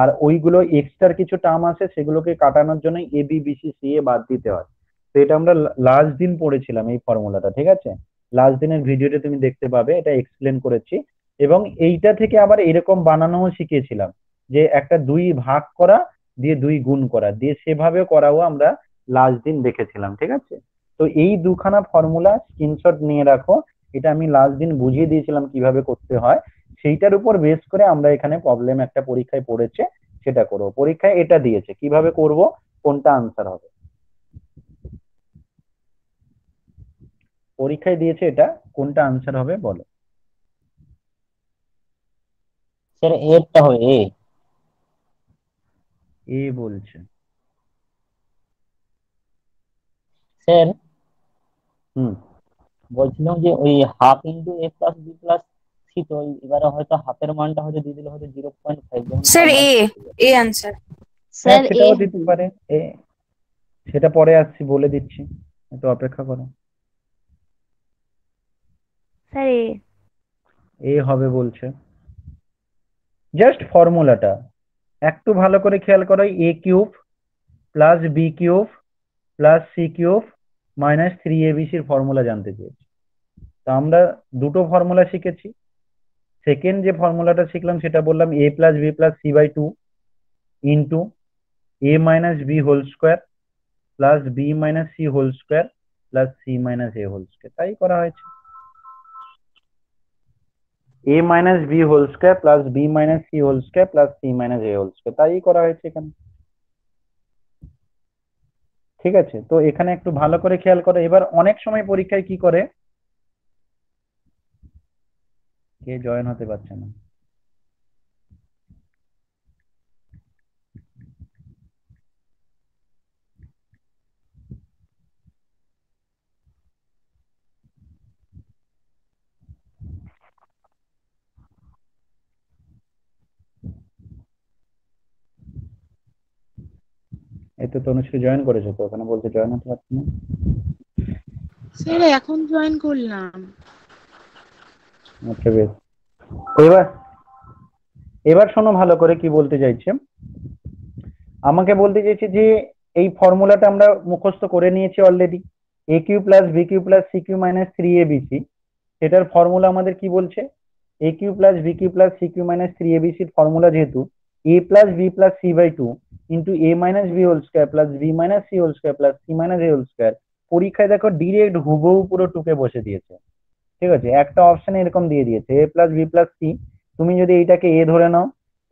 আর ওইগুলো এক্সট্রা কিছু টার্ম আছে সেগুলোকে কাটানোর জন্য a b b c c এ বাদ দিতে হয় তো এটা আমরা লাস্ট দিন পড়েছিলাম এই ফর্মুলাটা ঠিক আছে লাস্ট দিনের ভিডিওতে তুমি দেখতে পাবে এটা এক্সপ্লেইন করেছি এবং এইটা থেকে আবার এরকম বানানোও শিখিয়েছিলাম যে একটা 2 ভাগ করা দিয়ে 2 গুণ করা দিয়ে সেভাবে করাও আমরা লাস্ট দিন দেখেছিলাম ঠিক আছে তো এই দুখানা ফর্মুলা স্ক্রিনশট নিয়ে রাখো এটা আমি লাস্ট দিন বুঝিয়ে দিয়েছিলাম কিভাবে করতে হয় সেইটার উপর বেস করে আমরা এখানে প্রবলেম একটা পরীক্ষায় পড়েছে সেটা করব পরীক্ষায় এটা দিয়েছে কিভাবে করব কোনটা आंसर হবে পরীক্ষায় দিয়েছে এটা কোনটা आंसर হবে বলো স্যার এটা হবে এ এ বলছে স্যার বলছিলাম যে ওই half into a plus b plus c তো এবারে হয়তো হাফের মানটা হয়তো দিয়ে দিলে হয়তো 0.5 sir a a answer sir এটাও দিতে পারে এ সেটা পরে আসছি বলে দিচ্ছি একটু অপেক্ষা করো স্যার এ এ হবে বলছে জাস্ট ফর্মুলাটা একটু ভালো করে খেয়াল করো a³ + b³ + c³ - 3abc এর ফর্মুলা জানতে চেয়েছি তো আমরা দুটো ফর্মুলা শিখেছি সেকেন্ড যে ফর্মুলাটা শিখলাম সেটা বললাম a + b + c / 2 * a - b whole square + b - c whole square + c - a whole square তাই করা হয়েছে a - b whole square + b - c whole square + c - a whole square তাই করা হয়েছে এখানে ঠিক আছে তো এখানে একটু ভালো করে খেয়াল করো এবার অনেক সময় পরীক্ষায় কি করে কে জয়েন হতে পারছে না এত তো অনুশ্রী জয়েন করেছে তো ওখানে বলতে জয়েন হতে পারছ না স্যার এখন জয়েন করলাম আচ্ছা বেশ এবার এবার শোনো ভালো করে কি বলতে চাইছে, আমাকে বলতে চাইছে যে এই ফর্মুলাটা আমরা মুখস্থ করে নিয়েছি already, A cube plus B cube plus C cube minus three A B C, সেটার ফর্মুলা আমাদের কি বলছে, A cube plus B cube plus C cube minus three A B সির ফর্মুলা যেহেতু A plus B plus C by two into A minus B whole square plus B minus C whole square plus C minus A whole square, পরীক্ষায় দেখো direct হুবহু পুরো টুকে বসে দিয়েছে। ঠিক আছে, একটা অপশানে এরকম দিয়ে দিয়েছে A plus B plus C, তুমি যদি এইটাকে এ ধরে নাও,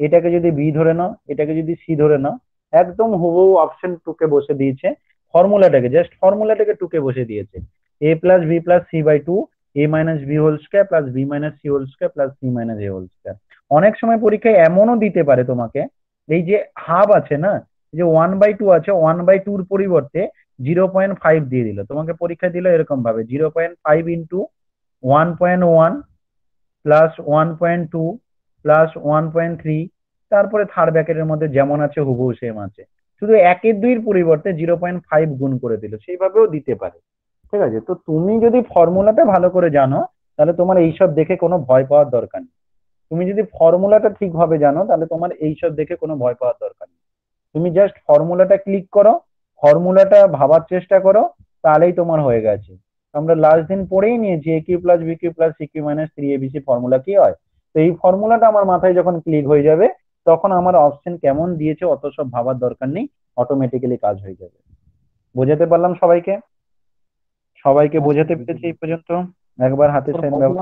এটাকে যদি বি ধরে নাও, এটাকে যদি সি ধরে নাও, একদম হুবহু অপশন টুকে বসে দিয়েছে, ফর্মুলাটাকে জাস্ট ফর্মুলাটাকে টুকে বসে দিয়েছে, A plus B plus C by two A minus B whole square plus B minus C whole square plus C minus A whole square. অনেক সময় পরীক্ষায় এমনও দিতে পারে তোমাকে, এই যে হাফ আছে না, যে ওয়ান বাই টু আছে, ওয়ান বাই টুর পরিবর্তে 0.5 দিয়ে দিল, তোমাকে পরীক্ষা দিল এরকম ভাবে 0.5 ইন্টু 1.1 প্লাস 1.2 প্লাস 1.3, তারপরে থার্ড ব্র্যাকেটের মধ্যে যেমন আছে হুবহু সেম আছে, শুধু একের দুইয়ের পরিবর্তে 0.5 গুণ করে দিল, সেইভাবেও দিতে পারে। ঠিক আছে, তো তুমি যদি ফর্মুলাটা ভালো করে জানো তাহলে তোমার এইসব দেখে কোনো ভয় পাওয়ার দরকার নেই, তুমি যদি ফর্মুলাটা ঠিকভাবে জানো তাহলে তোমার এইসব দেখে কোনো ভয় পাওয়ার দরকার নেই, তুমি জাস্ট ফর্মুলাটা ক্লিক করো, ফর্মুলাটা ভাবার চেষ্টা করো, তাহলেই তোমার হয়ে গেছে। আমরা লাস্ট দিন পড়েই নিয়েছি A cube plus B cube plus C cube minus three A B C formula কি হয়, তো এই ফর্মুলাটা আমার মাথায় যখন ক্লিক হয়ে যাবে তখন আমার অপশন কেমন দিয়েছে অত সব ভাবার দরকার নেই, অটোমেটিক্যালি কাজ হয়ে যাবে। বোঝাতে পারলাম সবাইকে? সবাইকে বোঝাতে পেরেছি এই পর্যন্ত? একবার হাতে সাইন দাও।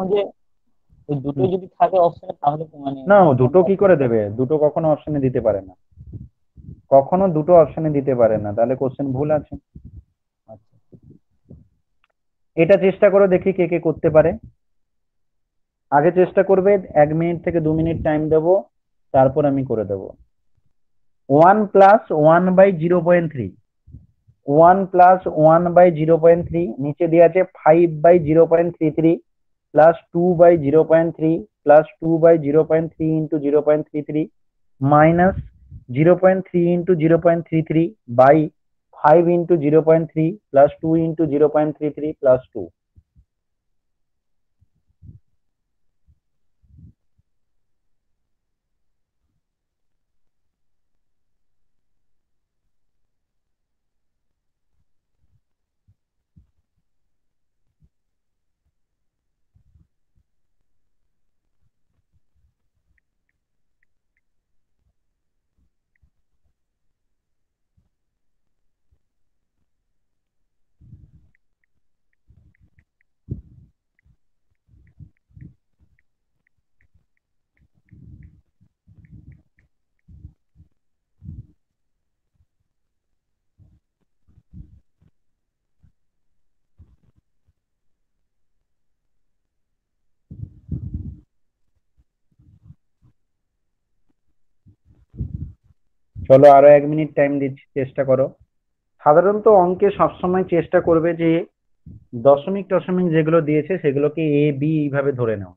দুটো যদি থাকে অপশনে তাহলে মানে না, দুটো কি করে দেবে, দুটো কখনো অপশনে দিতে পারে না, কখনো দুটো অপশনে দিতে পারে না, তাহলে কোশ্চেন ভুল আছে। এটা চেষ্টা করো দেখি কে কে করতে পারে, আগে চেষ্টা করবে, 1 মিনিট থেকে 2 মিনিট টাইম দেবো, তারপর আমি করে দেবো। 1 প্লাস 1/0.3, 1 প্লাস 1/0.3, নিচে দেওয়া আছে 5/0.33 plus 2/0.3 plus 2/0.3 into 0.33 minus 0.3 into 0.33 by 5 into 0.3 plus 2 into 0.33 plus 2। চলো আরো 1 মিনিট টাইম দিচ্ছি, চেষ্টা করো। সাধারণত অঙ্কে সবসময় চেষ্টা করবে যে দশমিক টশমিক যেগুলো দিয়েছে সেগুলোকে এ বি এইভাবে ধরে নাও,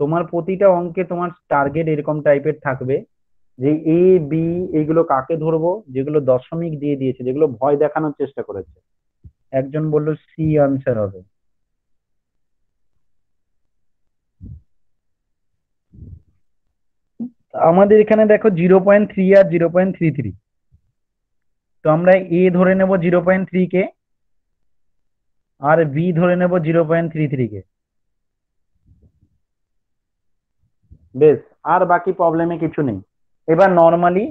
তোমার প্রতিটা অঙ্কে তোমার টার্গেট এরকম টাইপের থাকবে যে এ বি এইগুলো কাকে ধরবো, যেগুলো দশমিক দিয়ে দিয়েছে, যেগুলো ভয় দেখানোর চেষ্টা করেছে। একজন বলল সি আনসার হবে, আমাদের এখানে দেখো 0.3 আর 0.33, তো আমরা এ ধরে নেব 0.3 কে আর বি ধরে নেব 0.33 কে, বেশ, আর বাকি প্রবলেমে কিছু নেই। এবার নর্মালি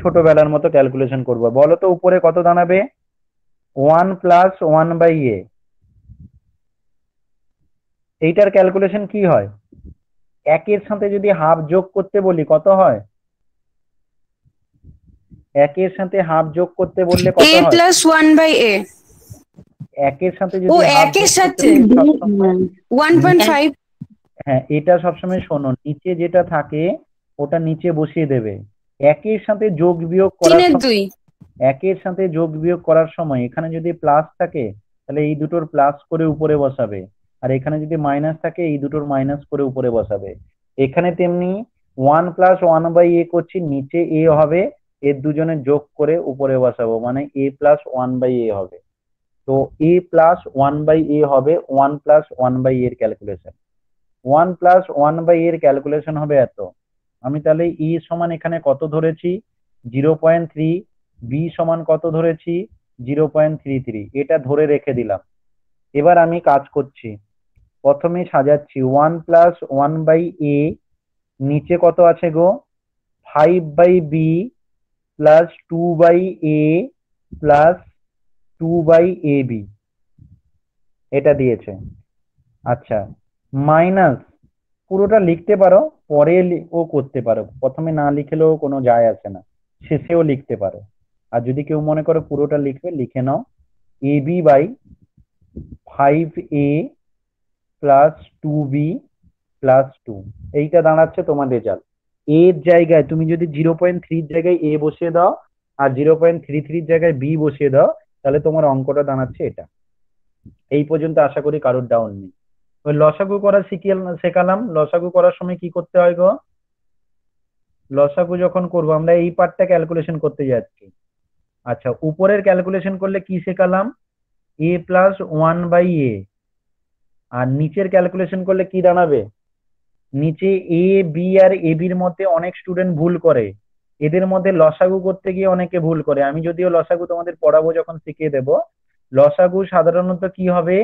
ছোটবেলার মতো ক্যালকুলেশন করবো। বলো তো উপরে কত দাঁড়াবে? 1 প্লাস 1/a, এইটার ক্যালকুলেশন কি হয়, একের সাথে যদি হাফ যোগ করতে বলি কত হয়, একের সাথে হাফ যোগ করতে বললে কত হয়, a + 1/a, একের সাথে যদি ও একের সাথে 1.5, হ্যাঁ এটা সবসময় শোনো, নিচে যেটা থাকে ওটা নিচে বসিয়ে দেবে। একের সাথে যোগ বিয়োগ করার সময়, একের সাথে যোগ বিয়োগ করার সময় এখানে যদি প্লাস থাকে তাহলে এই দুটোর প্লাস করে উপরে বসাবে, আর এখানে যদি মাইনাস থাকে এই দুটোর মাইনাস করে উপরে বসাবে। এখানে তেমনি 1 প্লাস 1/a করছি, নিচে a হবে, এর দুজনে যোগ করে উপরে বসাবো, মানে a প্লাস 1/a হবে। তো a প্লাস 1/a হবে 1 প্লাস 1/a এর ক্যালকুলেশন। 1 প্লাস 1/a এর ক্যালকুলেশন হবে এত, আমি তাহলে ই সমান এখানে কত ধরেছি 0.3, বি সমান কত ধরেছি 0.33, এটা ধরে রেখে দিলাম। এবার আমি কাজ করছি, প্রথমে সাজাচ্ছি 1 + 1/a, নিচে কত আছে গো 5/b + 2/a + 2/ab, এটা দিয়েছে। আচ্ছা মাইনাস, পুরোটা লিখতে পারো পরে ও করতে পারো, প্রথমে না লিখলেও কোনো যায় আসে না, শেষেও লিখতে পারো। আর যদি কেউ মনে করো পুরোটা লিখবে, লিখে নাও ab/5a + 2b + 2, এইটা দাঁড়াচ্ছে তোমার রেজাল্ট। এর জায়গায় তুমি যদি 0.3 জায়গায় এ বসিয়ে দাও আর 0.33 জায়গায় বি বসিয়ে দাও, তাহলে তোমার অঙ্কটা দাঁড়াচ্ছে এটা। এই পর্যন্ত আশা করি কারোর ডাউন নেই। লসাগু করা শেখালাম। লসাগু করার সময় কি করতে হয় গো, লসাগু যখন করবো আমরা এই পার্টটা ক্যালকুলেশন করতে যাচ্ছি। আচ্ছা উপরের ক্যালকুলেশন করলে কি শেখালাম a + 1/a, আর নিচের ক্যালকুলেশন করলে কি দাঁড়াবে, নিচে এ বি আর এ বির মধ্যে অনেক স্টুডেন্ট ভুল করে, এদের মধ্যে লসাগু করতে গিয়ে অনেকে ভুল করে। আমি যদিও লসাগু তোমাদের পড়াবো, যখন শিখিয়ে দেবো। লসাগু সাধারণত কি হবে,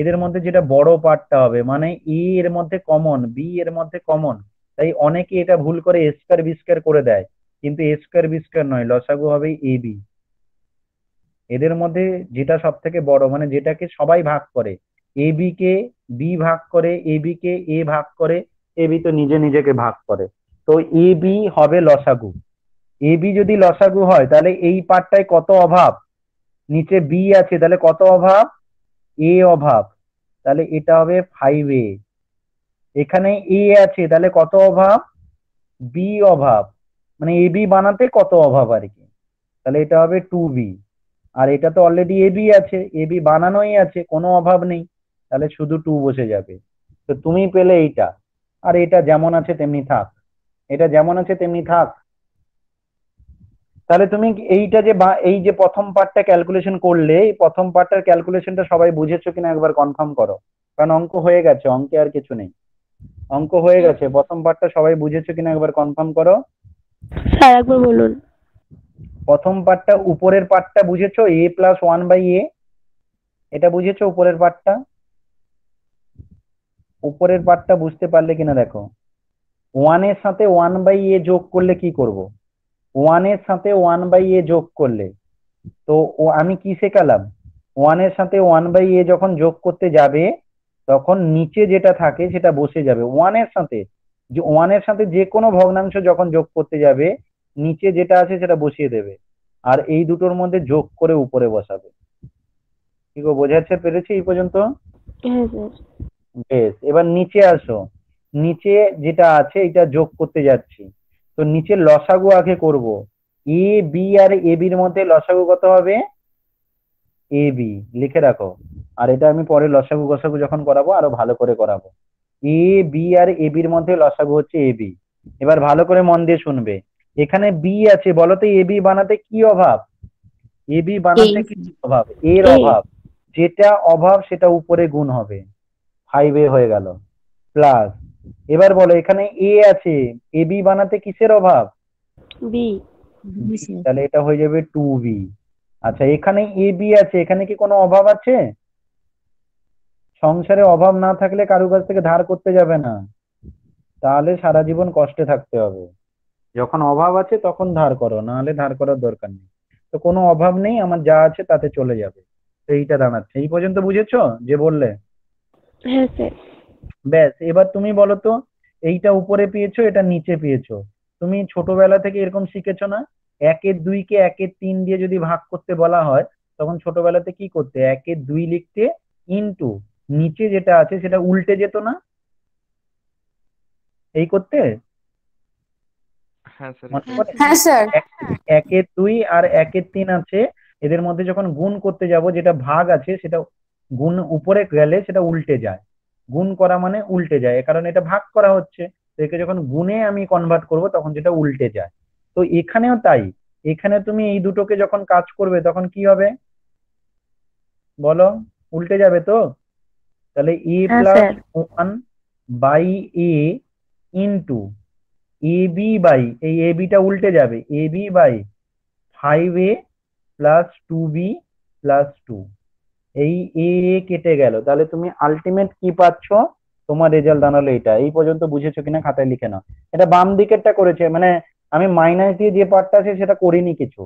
এদের মধ্যে যেটা বড় পার্টটা হবে, মানে এ এর মধ্যে কমন, বি এর মধ্যে কমন, তাই অনেকে এটা ভুল করে এ স্কয়ার বি স্কয়ার করে দেয়, কিন্তু এ স্কয়ার বি স্কয়ার নয়, লসাগু হবে এ বি। এদের মধ্যে যেটা সব থেকে বড়, মানে যেটাকে সবাই ভাগ করে, এ বি কে বি ভাগ করে, এ বি কে এ ভাগ করে, এ বি তো নিজে নিজেকে ভাগ করে, তো এ বি হবে লসাগু। এ বি যদি লসাগু হয় তাহলে এই পার্টটায় কত অভাব, নিচে বি আছে, তাহলে কত অভাব এ অভাব, তাহলে এটা হবে 5a। এখানে এ আছে, তাহলে কত অভাব বি অভাব, মানে এ বি বানাতে কত অভাব আর কি, তাহলে এটা হবে 2b। আর এটা তো অলরেডি এ বি আছে, এ বি বানানোই আছে, কোনো অভাব নেই, তাহলে শুধু 2 বসে যাবে। তো তুমি পেলে এইটা। আর এটা যেমন আছে তেমনি থাক, এটা যেমন আছে তেমনি থাক। তাহলে তুমি এইটা যে এই যে প্রথম পার্টটা ক্যালকুলেশন করলে, এই প্রথম পার্টটার ক্যালকুলেশনটা সবাই বুঝেছো কিনা একবার কনফার্ম করো, কারণ অঙ্ক হয়ে গেছে, অঙ্কে আর কিছু নেই, অঙ্ক হয়ে গেছে। প্রথম পার্টটা সবাই বুঝেছো কিনা একবার কনফার্ম করো স্যার, একবার বলুন। প্রথম পার্টটা, উপরের পার্টটা বুঝেছো a + 1/a, এটা বুঝেছো উপরের পার্টটা? উপরের পার্টটা বুঝতে পারলে কিনা দেখো, 1 এর সাথে 1/a যোগ করলে কি করব, 1 এর সাথে 1/a যোগ করলে, তো আমি কি শেখালাম, 1 এর সাথে 1/a যখন যোগ করতে যাবে তখন নিচে যেটা থাকে সেটা বসে যাবে। 1 এর সাথে যে কোনো ভগ্নাংশ যখন যোগ করতে যাবে নিচে যেটা আছে সেটা বসিয়ে দেবে, আর এই দুটোর মধ্যে যোগ করে উপরে বসাবে। কি গো বোঝাতে পেরেছি এই পর্যন্ত? হ্যাঁ স্যার। বেশ, এবার নিচে আসো, নিচে যেটা আছে এটা যোগ করতে যাচ্ছি, তো নিচে লসাগু আগে করব। এ বি আর এ বির মধ্যে লসাগু কত হবে এ বি, লিখে রাখো। আর এটা আমি পরে লসাগু গসাগু যখন করাবো আরো ভালো করে করাবো। এ বি আর এ বির মধ্যে লসাগু হচ্ছে এ বি। এবার ভালো করে মন দিয়ে শুনবে, এখানে বি আছে, বলো তো এ বি বানাতে কি অভাব, এ বি বানাতে কি অভাব, এর অভাব, যেটা অভাব সেটা উপরে গুণ হবে, 5a হয়ে গেল প্লাস। এবার বলো এখানে a আছে, a b বানাতে কিসের অভাব b, তাহলে এটা হয়ে যাবে 2b। আচ্ছা এখানে a b আছে, এখানে কি কোনো অভাব আছে? সংসারে অভাব না থাকলে কারো কাছ থেকে ধার করতে যাবে না, তাহলে সারা জীবন কষ্টে থাকতে হবে। যখন অভাব আছে তখন ধার করো, না হলে ধার করার দরকার নেই। তো কোনো অভাব নেই, আমার যা আছে তাতে চলে যাবে, তো এইটা দাঁড়াচ্ছে। এই পর্যন্ত বুঝেছো যে বললে? হ্যাঁ স্যার। ব্যাস, এবার তুমি বলো তো এইটা উপরে পেয়েছো, এটা নিচে পেয়েছো, তুমি ছোটবেলা থেকে এরকম শিখেছো না, 1/2 কে 1/3 দিয়ে যদি ভাগ করতে বলা হয় তখন ছোটবেলাতে কি করতে, 1/2 লিখতে, ইনটু নিচে যেটা আছে সেটা উল্টে যেত না, এই করতে। হ্যাঁ স্যার। হ্যাঁ স্যার। 1/2 আর 1/3 আছে, এদের মধ্যে যখন গুণ করতে যাব যেটা ভাগ আছে সেটা গুণ উপরে গেলে সেটা উল্টে যায়, গুণ করা মানে উল্টে যায়, কারণ এটা ভাগ করা হচ্ছে, একে যখন গুণে আমি কনভার্ট করব তখন যেটা উল্টে যায়। তো এখানেও তাই, এখানে তুমি এই দুটোকে যখন কাজ করবে তখন কি হবে বলো, উল্টে যাবে তো, তাহলে a + 1/a ইনটু उल्टे जाए केटे गेलो ताहले तुमी आल्टिमेट की पाच्छो तोमार रेजाल्ट दानालो एटा एई पर्यन्त बुझेছো কিনা খাতায় লিখে নাও এটা বাম দিকেরটা করেছে মানে আমি মাইনাস দিয়ে যে পার্টটা আছে সেটা করিনি কিছু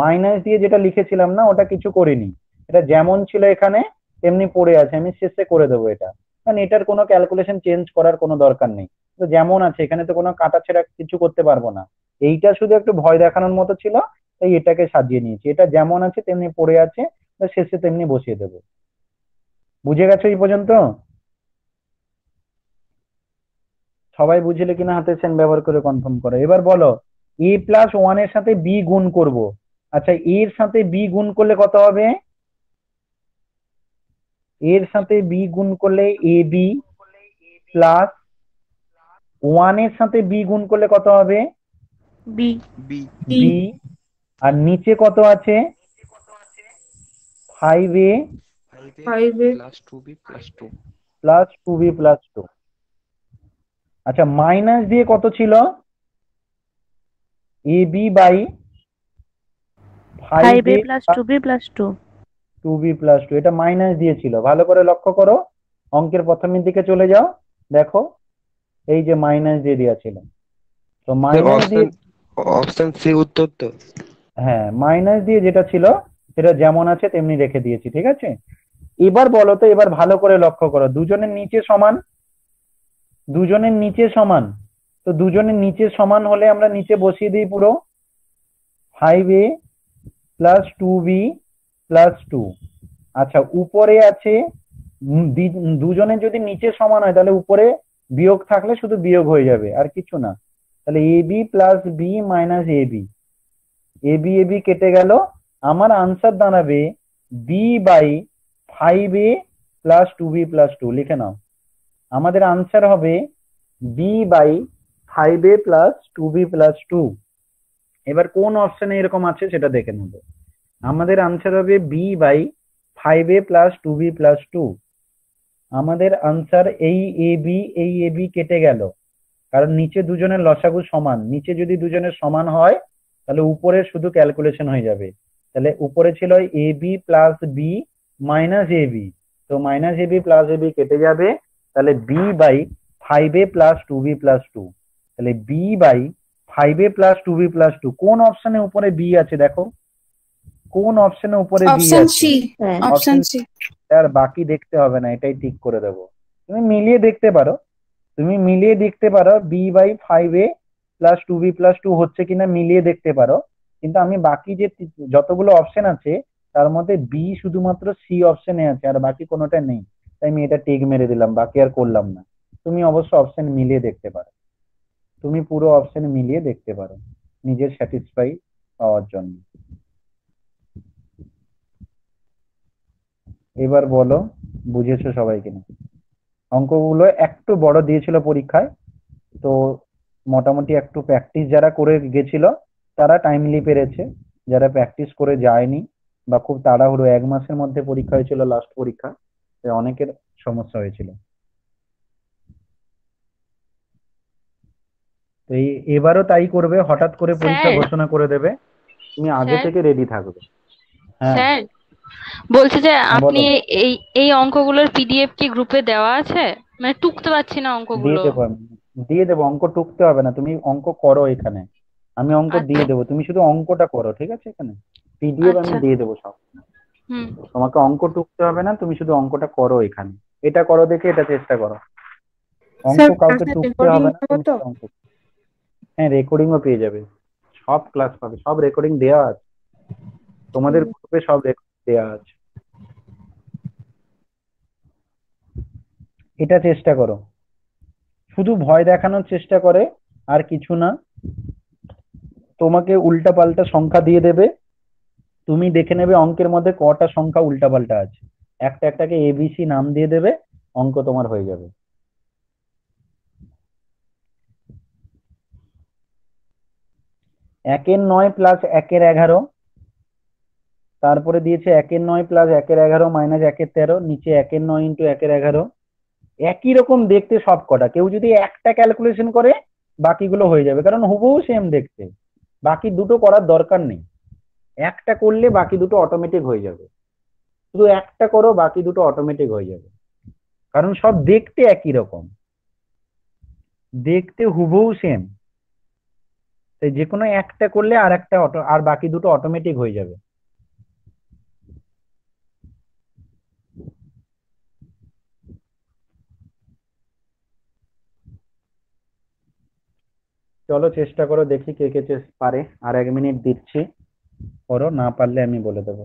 মাইনাস দিয়ে যেটা লিখেছিলাম না ওটা কিছু করিনি এটা যেমন ছিল এখানে তেমনি পড়ে আছে আমি শেষে করে দেব এটা মানে এটার কোনো ক্যালকুলেশন চেঞ্জ করার কোনো দরকার নেই তো যেমন আছে এখানে তো কোনো কাটাছেড়া কিছু করতে পারবো না এইটা শুধু একটু ভয় দেখানোর মতো ছিল তাই এটাকে সাজিয়ে নিয়েছি এটা যেমন আছে তেমনি পড়ে আছে শেষে তেমনি বসিয়ে দেব বুঝে গেছো এই পর্যন্ত সবাই বুঝলে কিনা হাতে চেন ব্যবহার করে কনফার্ম করো এবার বলো a + 1 এর সাথে b গুণ করব আচ্ছা a এর সাথে b গুণ করলে কত হবে a এর সাথে b গুণ করলে ab + 1 এর সাথে b গুণ করলে কত হবে b b b আর নিচে কত আছে 5a 5a + 2b + 2 + 2b + 2 अच्छा माइनस दिए कत छिलो ab by 5a + 2b + 2 2b + 2 এটা মাইনাস দিয়ে ছিল ভালো করে লক্ষ্য করো অঙ্কের প্রথমের দিকে চলে যাও দেখো এই যে মাইনাস দিয়ে দেয়া ছিল তো মাইনাস দিয়ে অপশন সি উত্তর তো হ্যাঁ মাইনাস দিয়ে যেটা ছিল সেটা যেমন আছে তেমনি রেখে দিয়েছি ঠিক আছে এবার বলো তো এবার ভালো করে লক্ষ্য করো দুজনের নিচে সমান দুজনের নিচে সমান তো দুজনের নিচে সমান হলে আমরা নিচে বসিয়ে দেই পুরো 5a + 2b + 2 আচ্ছা উপরে আছে দুজনের যদি নিচে সমান হয় তাহলে উপরে বিয়োগ থাকলে শুধু বিয়োগ হয়ে যাবে আর কিছু না তাহলে ab + b - ab ab ab কেটে গেল আমার आंसर দাঁড়াবে b / 5a + 2b + 2 লিখে নাও আমাদের आंसर হবে b / 5a + 2b + 2 এবার কোন অপশনে এরকম আছে সেটা দেখে নেব আমাদের आंसर হবে b / 5a + 2b + 2 আমাদের आंसर এই ab কেটে গেল কারণ নিচে দুজনের লসাগু সমান নিচে যদি দুজনের সমান হয় তাহলে উপরে শুধু ক্যালকুলেশন হয়ে যাবে তাহলে উপরে ছিল ab + b - ab তো - ab + ab কেটে যাবে তাহলে b / 5a + 2b + 2 তাহলে b / 5a + 2b + 2 কোন অপশনে উপরে b আছে দেখো কোন অপশনে উপরে b আছে অপশন সি অপশন সি আর বাকি দেখতে হবে না এটাই ঠিক করে দেব তুমি মিলিয়ে দেখতে পারো b / 5a + 2b + 2 হচ্ছে কিনা মিলিয়ে দেখতে পারো কিন্তু আমি বাকি যে যতগুলো অপশন আছে তার মধ্যে b শুধুমাত্র c অপশনে আছে আর বাকি কোনোটা নেই তাই আমি এটা টিক মেরে দিলাম বাকি আর করলাম না তুমি অবশ্য অপশন মিলিয়ে দেখতে পারো তুমি পুরো অপশন মিলিয়ে দেখতে পারো নিজের স্যাটিসফাই হওয়ার জন্য এবার বলো বুঝেছো সবাই কিনা অঙ্কগুলো একটু বড় দিয়েছিল পরীক্ষায় তো মোটামুটি একটু প্র্যাকটিস যারা করে গেছিল তারা টাইমলি পেরেছে যারা প্র্যাকটিস করে যায়নি বা খুব তাড়াহুড়ো এক মাসের মধ্যে পরীক্ষা হয়েছিল লাস্ট পরীক্ষা অনেকের সমস্যা হয়েছিল তো এবারেও তাই করবে হঠাৎ করে পরীক্ষা ঘোষণা করে দেবে তুমি আগে থেকে রেডি থাকবে হ্যাঁ বলছি যে আপনি এই অঙ্কগুলোর পিডিএফ কি গ্রুপে দেওয়া আছে মানে টুকতে পারছি না অঙ্কগুলো দিয়ে দেব অঙ্ক টুকতে হবে না তুমি অঙ্ক করো এখানে আমি অঙ্ক দিয়ে দেব তুমি শুধু অঙ্কটা করো ঠিক আছে এখানে পিডিএফ আমি দিয়ে দেব সব তোমাকে অঙ্ক টুকতে হবে না তুমি শুধু অঙ্কটা করো এখানে এটা করো দেখে এটা চেষ্টা করো অঙ্ক কাউকে টুকতে হবে না হ্যাঁ রেকর্ডিংও পেয়ে যাবে সব ক্লাস পাবে সব রেকর্ডিং দেয়া আছে তোমাদের গ্রুপে সব রেকর্ডিং দেয়া আছে এটা চেষ্টা করো শুধু ভয় দেখানোর চেষ্টা করে আর কিছু না তোমাকে উল্টাপাল্টা সংখ্যা দিয়ে দেবে তুমি দেখে নেবে অঙ্কের মধ্যে কটা সংখ্যা উল্টাপাল্টা আছে একটা একটাকে এবিসি নাম দিয়ে দেবে অঙ্ক তোমার হয়ে যাবে একের 9 প্লাস একের 11 তারপরে দিয়েছে একের 9 প্লাস একের 11 মাইনাস একের 13 নিচে একের 9 ইন্টু একের 11 একই রকম দেখতে সব কটা কেউ যদি একটা ক্যালকুলেশন করে বাকিগুলো হয়ে যাবে, কারণ হুবহু সেম দেখতে। বাকি দুটো করার দরকার নেই, একটা করলে বাকি দুটো অটোমেটিক হয়ে যাবে। শুধু একটা করো, বাকি দুটো অটোমেটিক হয়ে যাবে, কারণ সব দেখতে একই রকম, দেখতে হুবহু সেম। তাই যে কোনো একটা করলে আর একটা আর বাকি দুটো অটোমেটিক হয়ে যাবে। চলো চেষ্টা করো, দেখি কে কে পারে। আর 1 মিনিট দিচ্ছি, করো, না পারলে আমি বলে দেবো।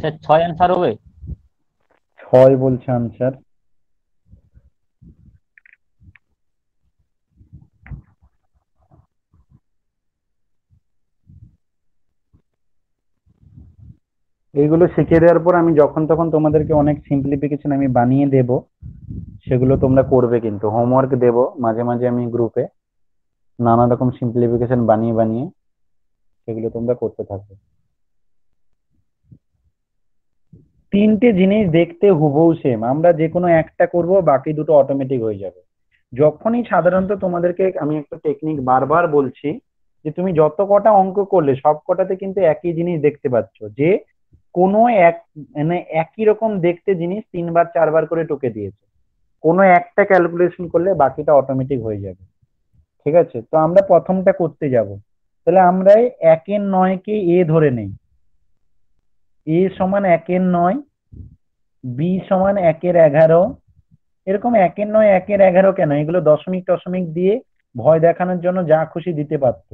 স্যার 6 অ্যানসার হবে, 6 বলছে অ্যানসার। এইগুলো শিখিয়ে দেওয়ার পর আমি যখন তখন তোমাদেরকে অনেক সিম্পলিফিকেশন আমি বানিয়ে দেব, সেগুলো তোমরা করবে। কিন্তু হোমওয়ার্ক দেব মাঝে মাঝে আমি গ্রুপে, নানা রকম সিম্পলিফিকেশন বানিয়ে বানিয়ে সেগুলো তোমরা করতে থাকবে। 3টে জিনিস দেখতে হুবহু সেম, আমরা যে কোনো একটা করব, বাকি দুটো অটোমেটিক হয়ে যাবে। যখনই সাধারণত তোমাদেরকে আমি একটা টেকনিক বারবার বলছি যে তুমি যত কটা অঙ্ক করলে সব কটাতে কিন্তু একই জিনিস দেখতে পাচ্ছ, যে কোনো একই রকম দেখতে জিনিস 3 বার 4 বার করে টুকে দিয়েছে। কোনো একটা ক্যালকুলেশন করলে বাকিটা অটোমেটিক হয়ে যাবে। ঠিক আছে, তো আমরা প্রথমটা করতে যাব। তাহলে আমরা 1/9 কে এ ধরে নেই। এ সমান 1/9, বি সমান 1/11। এরকম 1/9 1/11 কেন, এগুলো দশমিক টশমিক দিয়ে ভয় দেখানোর জন্য যা খুশি দিতে পারতো।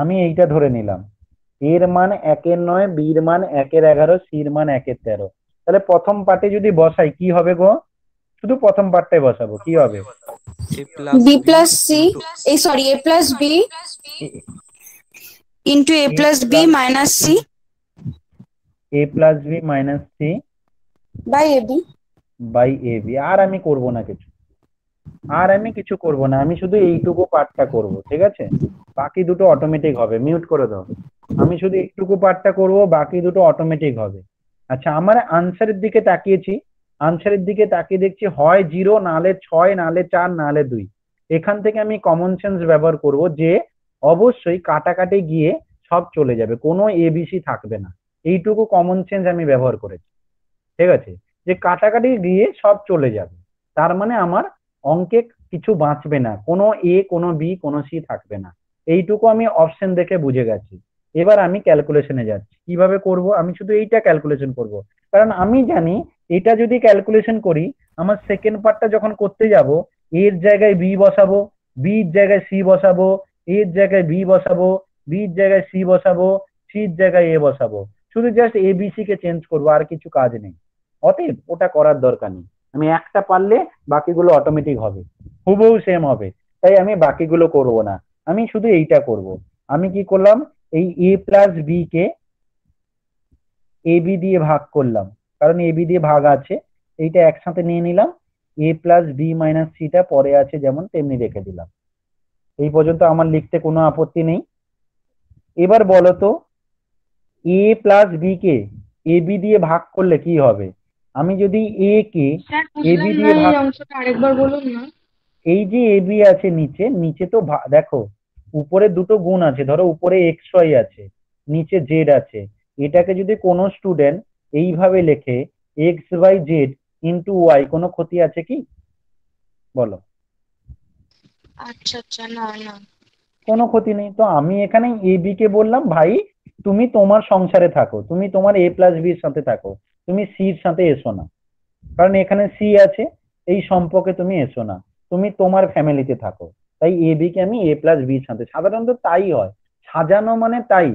আমি এইটা ধরে নিলাম, এর মান 1/9, বির মান 1/11, সির মান 1/13। তাহলে প্রথম পার্টে যদি বসাই কি হবে গো? শুধু প্রথম পার্টটাই বসাবো, কি হবে? a+b - c/a+b - c/ab আর আমি করব না কিছু, আর আমি কিছু করব না, আমি শুধু এইটুকু পার্টটা করব। ঠিক আছে, বাকি দুটো অটোমেটিক হবে। মিউট করে দাও। আমি শুধু এইটুকু পার্টটা করব, বাকি দুটো অটোমেটিক হবে। আচ্ছা, আমার আনসারের দিকে তাকিয়েছি, আনসারের দিকে তাকিয়ে দেখছি হয় 0, নালে 6, নালে 4, নালে 2। এখান থেকে আমি কমন সেন্স ব্যবহার করব যে অবশ্যই কাটাকাটি গিয়ে সব চলে যাবে, কোনো এবিসি থাকবে না। এইটুকু কমন সেন্স আমি ব্যবহার করেছি। ঠিক আছে, যে কাটাকাটি গিয়ে সব চলে যাবে, তার মানে আমার অঙ্কে কিছু বাঁচবে না, কোনো এ, কোনো বি, কোনো সি থাকবে না। এইটুকু আমি অপশন দেখে বুঝে গেছি। এবার আমি ক্যালকুলেশনে যাচ্ছি, কিভাবে করব? আমি শুধু এইটা ক্যালকুলেশন করব, কারণ আমি জানি এটা যদি ক্যালকুলেশন করি, আমার সেকেন্ড পার্টটা যখন করতে যাব, এর জায়গায় বি বসাবো, বির জায়গায় সি বসাবো, এর জায়গায় বি বসাবো, বির জায়গায় সি বসাবো, সির জায়গায় এ বসাবো। শুধু জাস্ট এ বি সি কে চেঞ্জ করবো, আর কিছু কাজ নেই। অতএব ওটা করার দরকার নেই, আমি একটা পারলে বাকিগুলো অটোমেটিক হবে, হুবহু সেম হবে। তাই আমি বাকিগুলো করব না, আমি শুধু এইটা করব। আমি কি করলাম? এই a+b কে ab দিয়ে ভাগ করলাম, কারণ ab দিয়ে ভাগ আছে, এইটা একসাথে নিয়ে নিলাম। a+b - c টা পরে আছে যেমন তেমনি রেখে দিলাম। এই পর্যন্ত আমার লিখতে কোনো আপত্তি নেই। এবার বলো তো a+b কে ab দিয়ে ভাগ করলে কি হবে? আমি যদি a কে ab দিয়ে ভাগ, আরেকবার বলুন না। এই যে ab আছে নিচে, নিচে তো দেখো উপরে দুটো গুণ আছে, ধরো উপরে xy আছে, নিচে z আছে। এটাকে যদি কোনো স্টুডেন্ট এইভাবে লেখে x/z × y, কোনো ক্ষতি আছে কি বলো? আচ্ছা আচ্ছা, না না, কোনো ক্ষতি নেই। তো আমি এখানে ab কে বললাম, ভাই তুমি তোমার সংসারে থাকো, তুমি তোমার a+b এর সাথে থাকো, তুমি c এর সাথে এসো না, কারণ এখানে c আছে, এই সম্পর্কে তুমি এসো না, তুমি তোমার ফ্যামিলিতে থাকো। তাই ab কে আমি a+b এর সাথে, সাধারণত তাই হয়, সাজানো মানে তাই।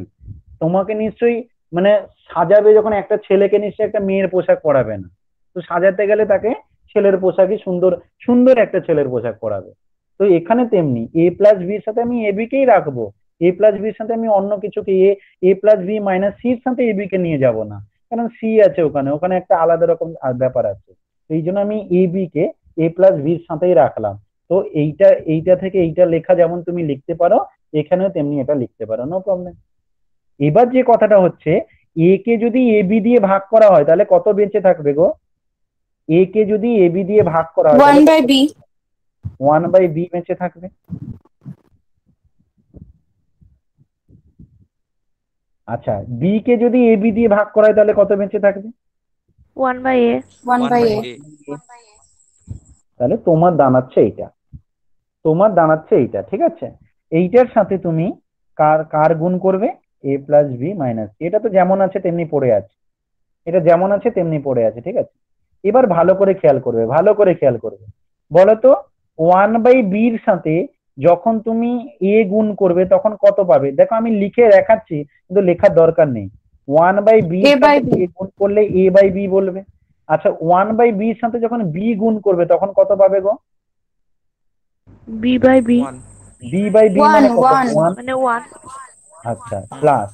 তোমাকে নিশ্চয়ই মানে সাজাবে, যখন একটা ছেলেকে নিশ্চয়ই একটা মেয়ের পোশাক পরাবে না, তো সাজাতে গেলে তাকে ছেলের পোশাকই সুন্দর, সুন্দর একটা ছেলের পোশাক পরাবে। তো এখানে তেমনি a+b এর সাথে আমি ab কেই রাখবো, a+b এর সাথে আমি অন্য কিছুকে a+b - c এর সাথে ab কে নিয়ে যাব না, কারণ c আছে ওখানে, ওখানে একটা আলাদা রকম ব্যাপার আছে। এই জন্য আমি ab কে a+b এর সাথেই রাখলাম। তো তো এইটা এইটা থেকে এইটা লেখা যেমন তুমি লিখতে পারো, এখানেও তেমনি এটা লিখতে পারো, নো প্রবলেম। এবার যে কথাটা হচ্ছে, এ কে যদি এ বি দিয়ে ভাগ করা হয় তাহলে কত বেঁচে থাকবে গো? এ কে যদি এ বি দিয়ে ভাগ করা হয় 1/b বেঁচে থাকবে। আচ্ছা, বি কে যদি এ বি দিয়ে ভাগ করা হয় তাহলে কত বেঁচে থাকবে? 1/a। তাহলে তোমার দাঁড়াচ্ছে এইটা, তোমার দাঁড়াচ্ছে এইটা, ঠিক আছে? এইটার সাথে তুমি কার কার গুণ করবে? a plus b minus c। এটা তো যেমন আছে তেমনি পড়ে আছে, এটা যেমন আছে তেমনি পড়ে আছে, ঠিক আছে? এবার ভালো করে খেয়াল করবে, ভালো করে খেয়াল করবে। বলো তো 1/b এর সাথে যখন তুমি a গুণ করবে তখন কত পাবে? দেখো আমি লিখে দেখাচ্ছি, কিন্তু লেখার দরকার নেই। 1/b গুণ করলে a/b বলবে। আচ্ছা, 1/b এর সাথে যখন b গুণ করবে তখন কত পাবে গো? b/b। b/b মানে কত? 1। আচ্ছা, প্লাস।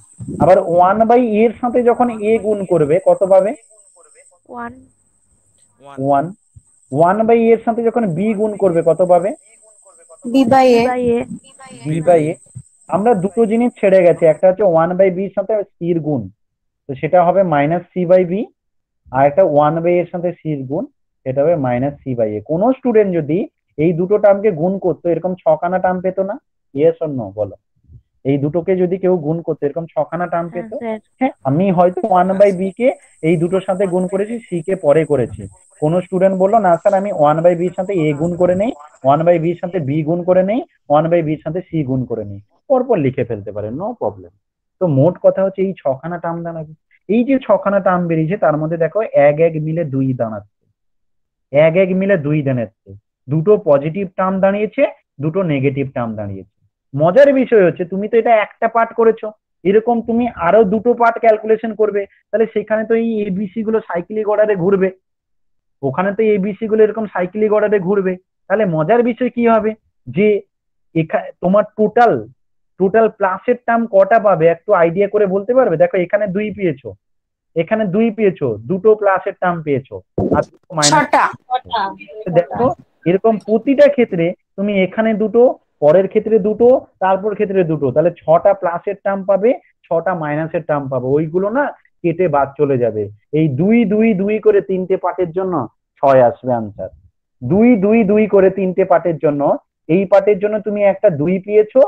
আবার 1/a এর সাথে যখন a গুণ করবে কত পাবে? 1। 1/a এর সাথে যখন b গুণ করবে কত পাবে? b/a। আমরা দুটো জিনিস ছেড়ে গেছে, একটা হচ্ছে 1/b এর সাথে c এর গুণ, তো সেটা হবে -c/b, আর একটা 1/a এর সাথে c এর গুণ, সেটা হবে -c/a। কোন স্টুডেন্ট যদি এই দুটো টার্মকে গুণ করতো এরকম 6খানা টার্ম পেতো না? ইয়েস অর নো বলো? এই দুটোকে যদি কেউ গুণ করতো এরকম 6খানা টার্ম পেতো? হ্যাঁ, আমি হয়তো 1/b কে এই দুটোর সাথে গুণ করেছি, c কে পরে করেছি। কোন স্টুডেন্ট বললো না স্যার আমি 1/b এর সাথে a গুণ করে নেই, 1/b এর সাথে b গুণ করে নেই, 1/b এর সাথে c গুণ করে নেই, পরপর লিখে ফেলতে পারে, নো প্রবলেম। তো মোট কথা হচ্ছে এই 6খানা টার্ম দাঁড়াবে, এই যে 6খানা টার্ম বেরিয়েছে তার মধ্যে দেখো 1 1 মিলে 2 দাঁড়াচ্ছে, 1 1 মিলে 2 দাঁড়াচ্ছে। দুটো পজিটিভ টার্ম দাঁড়িয়েছে, দুটো নেগেটিভ টার্ম দাঁড়িয়েছে। মজার বিষয় হচ্ছে তুমি তো এটা একটা পার্ট করেছো, এরকম তুমি আরো দুটো পার্ট ক্যালকুলেশন করবে, তাহলে সেখানে তো এই এবিসি গুলো সাইক্লিক অর্ডারে ঘুরবে, ওখানে তো এবিসি গুলো এরকম সাইক্লিক অর্ডারে ঘুরবে। তাহলে মজার বিষয় কি হবে যে তোমার টোটাল প্লাসের টার্ম কটা পাবে একটু আইডিয়া করে বলতে পারবে? দেখো এখানে 2 পেয়েছো, এখানে 2 পেয়েছো, দুটো প্লাসের টার্ম পেয়েছো, আর মাইনাসটা। দেখো এরকম প্রতিটা ক্ষেত্রে তুমি এখানে দুটো, পরের ক্ষেত্রে দুটো, তারপর ক্ষেত্রে দুটো, তাহলে 6টা প্লাসের টার্ম পাবে, 6টা মাইনাসের টার্ম পাবে, ওইগুলো না কেটে বাদ চলে যাবে। এই 2 2 2 করে 3টে পার্টের জন্য 6 আসবে আনসার। 2 2 2 করে 3টে পার্টের জন্য, এই পার্টের জন্য তুমি একটা 2 পেয়েছো,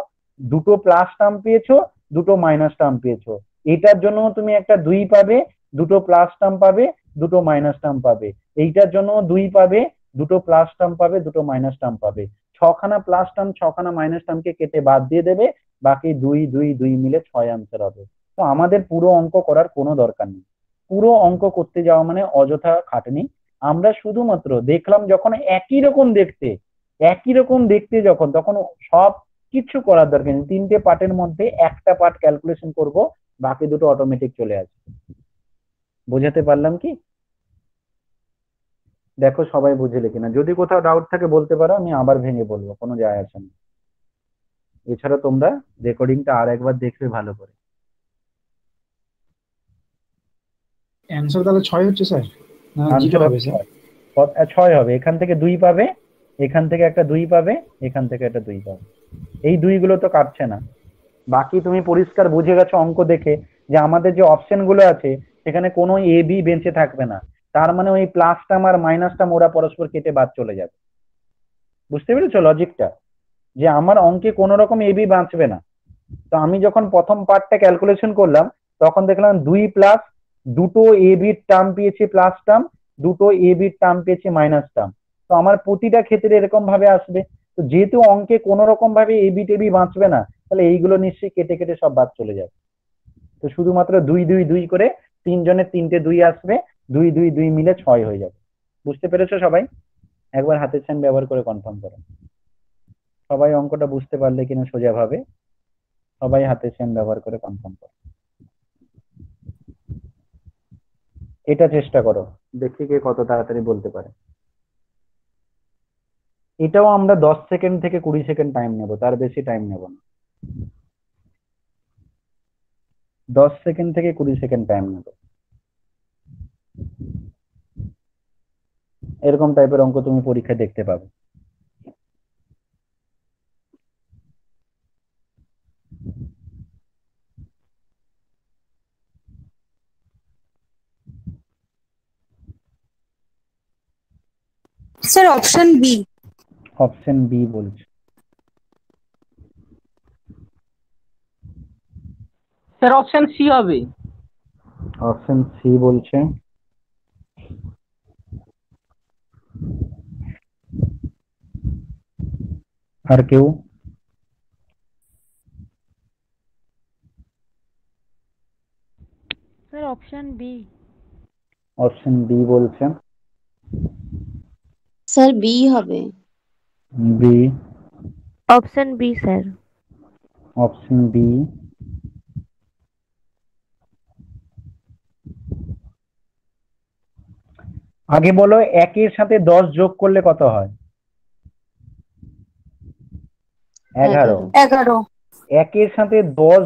দুটো প্লাস টার্ম পেয়েছো, দুটো মাইনাস টার্ম পেয়েছো, এটার জন্য তুমি একটা 2 পাবে, দুটো প্লাস টার্ম পাবে, দুটো মাইনাস টার্ম পাবে, এইটার জন্য 2 পাবে, দুটো প্লাস টার্ম পাবে, দুটো মাইনাস টার্ম পাবে। 6খানা প্লাস টার্ম 6খানা মাইনাস টার্মকে কেটে বাদ দিয়ে দেবে, বাকি 2 2 2 মিলে 6 আনসার হবে। তো আমাদের পুরো অঙ্ক করার কোনো দরকার নেই, পুরো অঙ্ক করতে যাওয়া মানে অযথা খাটনি। আমরা শুধুমাত্র দেখলাম যখন একই রকম দেখতে যখন, তখন সব কিছু করার দরকার নেই, 3টে পার্টের মধ্যে একটা পার্ট ক্যালকুলেশন করব, বাকি দুটো অটোমেটিক চলে আসবে। বোঝাতে পারলাম কি? দেখো সবাই বুঝলে কিনা, যদি কোথাও ডাউট থাকে বলতে পারো, আমি আবার ভেঙে বলবো, কোনো যায় আসে না। এছাড়া তোমরা রেকর্ডিংটা আর একবার দেখবে ভালো করে। অ্যানসার তাহলে 6 হচ্ছে স্যার, না 0 হবে স্যার? 6 হবে, এখান থেকে 2 পাবে, এখান থেকে একটা 2 পাবে, এখান থেকে একটা 2 পাবে, এই 2 গুলো তো কাটছে না। বাকি তুমি পরিষ্কার বুঝে গেছো অঙ্ক দেখে যে আমাদের যে অপশন গুলো আছে সেখানে কোনো এ বি বেঁচে থাকবে না, তার মানে ওই প্লাস টার্ম আর মাইনাস টার্ম ওরা পরস্পর কেটে বাদ চলে যাবে। বুঝতে পেরেছো লজিকটা? যে আমার অঙ্কে কোনো রকম এ বি বাঁচবে না। তো আমি যখন প্রথম পার্টটা ক্যালকুলেশন করলাম তখন দেখলাম 2 প্লাস, দুটো এ বি টার্ম পেয়েছে প্লাস টার্ম, দুটো এ বি টার্ম পেয়েছে মাইনাস টার্ম, তো আমার প্রতিটা ক্ষেত্রে এরকম ভাবে আসবে। তো যেহেতু অঙ্কে কোনো রকম ভাবে এ বি টেবি বাঁচবে না, তাহলে এইগুলো নিশ্চয়ই কেটে কেটে সব বাদ চলে যাবে। তো শুধুমাত্র 2 2 2 করে 3 জনের 3টে 2 আসবে, 2 2 2 মিলে 6 হয়ে যাবে। বুঝতে পেরেছো সবাই? একবার হাতের চিহ্ন ব্যবহার করে কনফার্ম করো সবাই অঙ্কটা বুঝতে পারলে কিনা সোজাভাবে। সবাই হাতের চিহ্ন ব্যবহার করে কনফার্ম করো, এটা চেষ্টা করো, দেখি কে কত তাড়াতাড়ি বলতে পারে। এটাও আমরা 10 সেকেন্ড থেকে 20 সেকেন্ড টাইম নেব, তার বেশি টাইম নেব না। 10 সেকেন্ড থেকে 20 সেকেন্ড টাইম নেব। এরকম টাইপের অঙ্ক তুমি পরীক্ষায় দেখতে পাবে। Sir option B. Option B बोलছি। স্যার অপশন সি হবে। অপশন সি বলছে। আর কেউ? Sir option B. Option B বলছে। স্যার বি হবে। B. Option B sir. Option B. आगे बोलो एक साथे दस जोग कर ले कत है दस